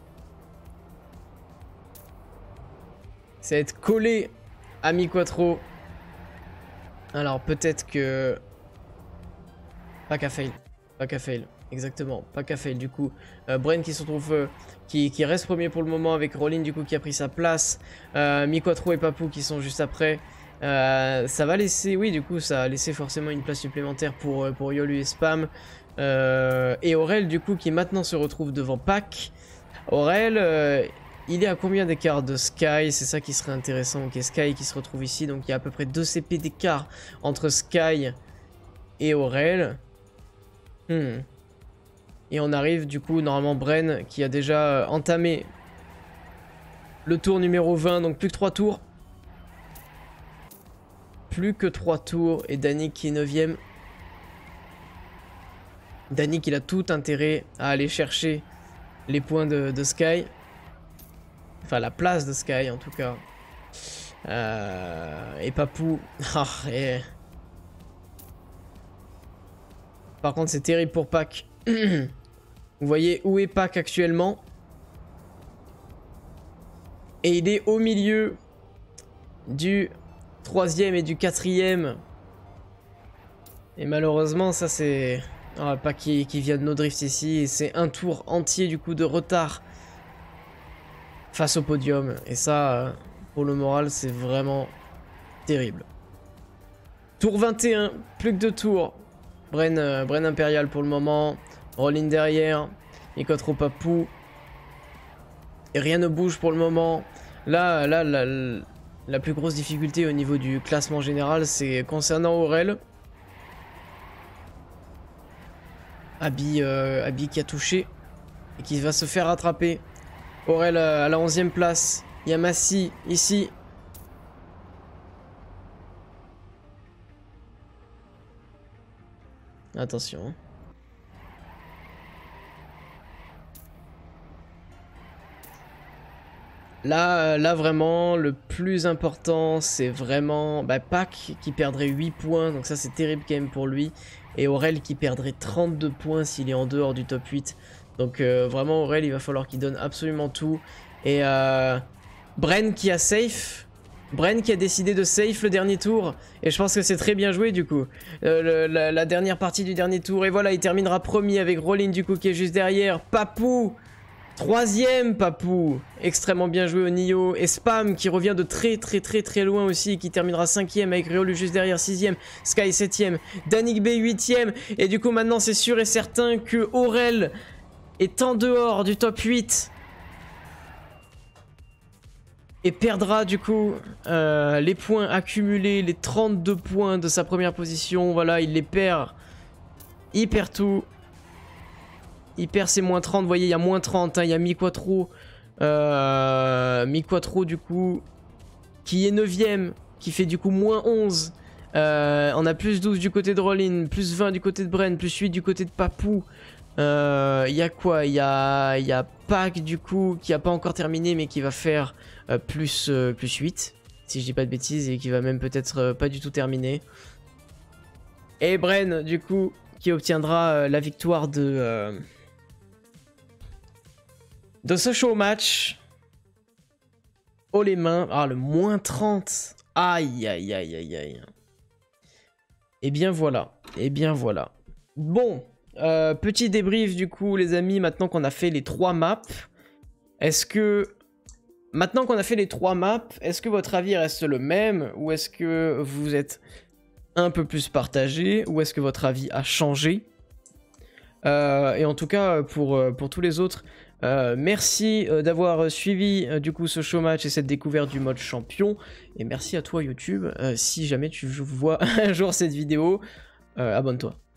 C'est être collé à Miquatro. Alors peut-être que... Pas qu'à fail. Exactement, pas qu'à fail du coup. Bren qui se retrouve... Qui reste premier pour le moment avec Rollin du coup qui a pris sa place. Miquatro et Papou qui sont juste après. Ça va laisser, oui du coup ça a laissé forcément une place supplémentaire pour Riolu et Spam, et Aurel du coup qui maintenant se retrouve devant Pac. Aurel il est à combien d'écart de Sky? C'est ça qui serait intéressant. Ok, Sky qui se retrouve ici, donc il y a à peu près 2 CP d'écart entre Sky et Aurel. Et on arrive du coup normalement Bren qui a déjà entamé le tour numéro 20, donc plus que 3 tours. Plus que 3 tours et Danik qui est 9e. Danik il a tout intérêt à aller chercher les points de Sky. Enfin la place de Sky en tout cas. Et Papou. Par contre, c'est terrible pour Pâques. Vous voyez où est Pâques actuellement. Et il est au milieu du 3e et du 4e. Et malheureusement, ça c'est... Ah, Pâques qui vient de nos drifts ici. Et c'est un tour entier du coup de retard face au podium. Et ça, pour le moral, c'est vraiment terrible. Tour 21, plus que 2 tours. Bren Impérial pour le moment. Rollin derrière. Miquatro Papou. Et rien ne bouge pour le moment. Là, la plus grosse difficulté au niveau du classement général, c'est concernant Aurel. Habi qui a touché et qui va se faire rattraper. Aurel à la 11e place. Yamassi ici. Attention. Là vraiment, le plus important, c'est vraiment Pâques qui perdrait 8 points. Donc ça, c'est terrible quand même pour lui. Et Aurel qui perdrait 32 points s'il est en dehors du top 8. Donc vraiment, Aurel, il va falloir qu'il donne absolument tout. Et Bren qui a safe. Bren qui a décidé de safe le dernier tour. Et je pense que c'est très bien joué du coup. La dernière partie du dernier tour. Et voilà, il terminera premier avec Rollin du coup qui est juste derrière. Papou 3ème, Papou. Extrêmement bien joué au Nio. Et Spam qui revient de très loin aussi. Qui terminera 5ème avec Riolu juste derrière, 6ème. Sky 7ème. Danikb 8ème. Et du coup maintenant c'est sûr et certain que Aurel est en dehors du top 8. Et perdra du coup les points accumulés, les 32 points de sa première position. Voilà, il les perd. Il perd tout. Il perd ses moins 30. Vous voyez, il y a moins 30. Hein, il y a Miquatro. Miquatro du coup, qui est 9ème. Qui fait du coup moins 11. On a plus 12 du côté de Rollin. Plus 20 du côté de Bren. Plus 8 du côté de Papou. Il y a quoi? Il y a Pâques du coup qui n'a pas encore terminé mais qui va faire plus 8 si je dis pas de bêtises et qui va même peut-être pas du tout terminer. Et Bren du coup qui obtiendra la victoire de ce show match. Oh les mains, ah le moins 30, aïe aïe aïe aïe aïe. Et bien voilà, et bien voilà. Bon. Petit débrief du coup les amis, maintenant qu'on a fait les 3 maps, est-ce que... Maintenant qu'on a fait les 3 maps, est-ce que votre avis reste le même? Ou est-ce que vous êtes un peu plus partagé? Ou est-ce que votre avis a changé? Et en tout cas pour tous les autres, merci d'avoir suivi du coup ce show match et cette découverte du mode champion. Et merci à toi YouTube, si jamais tu vois un jour cette vidéo, abonne-toi.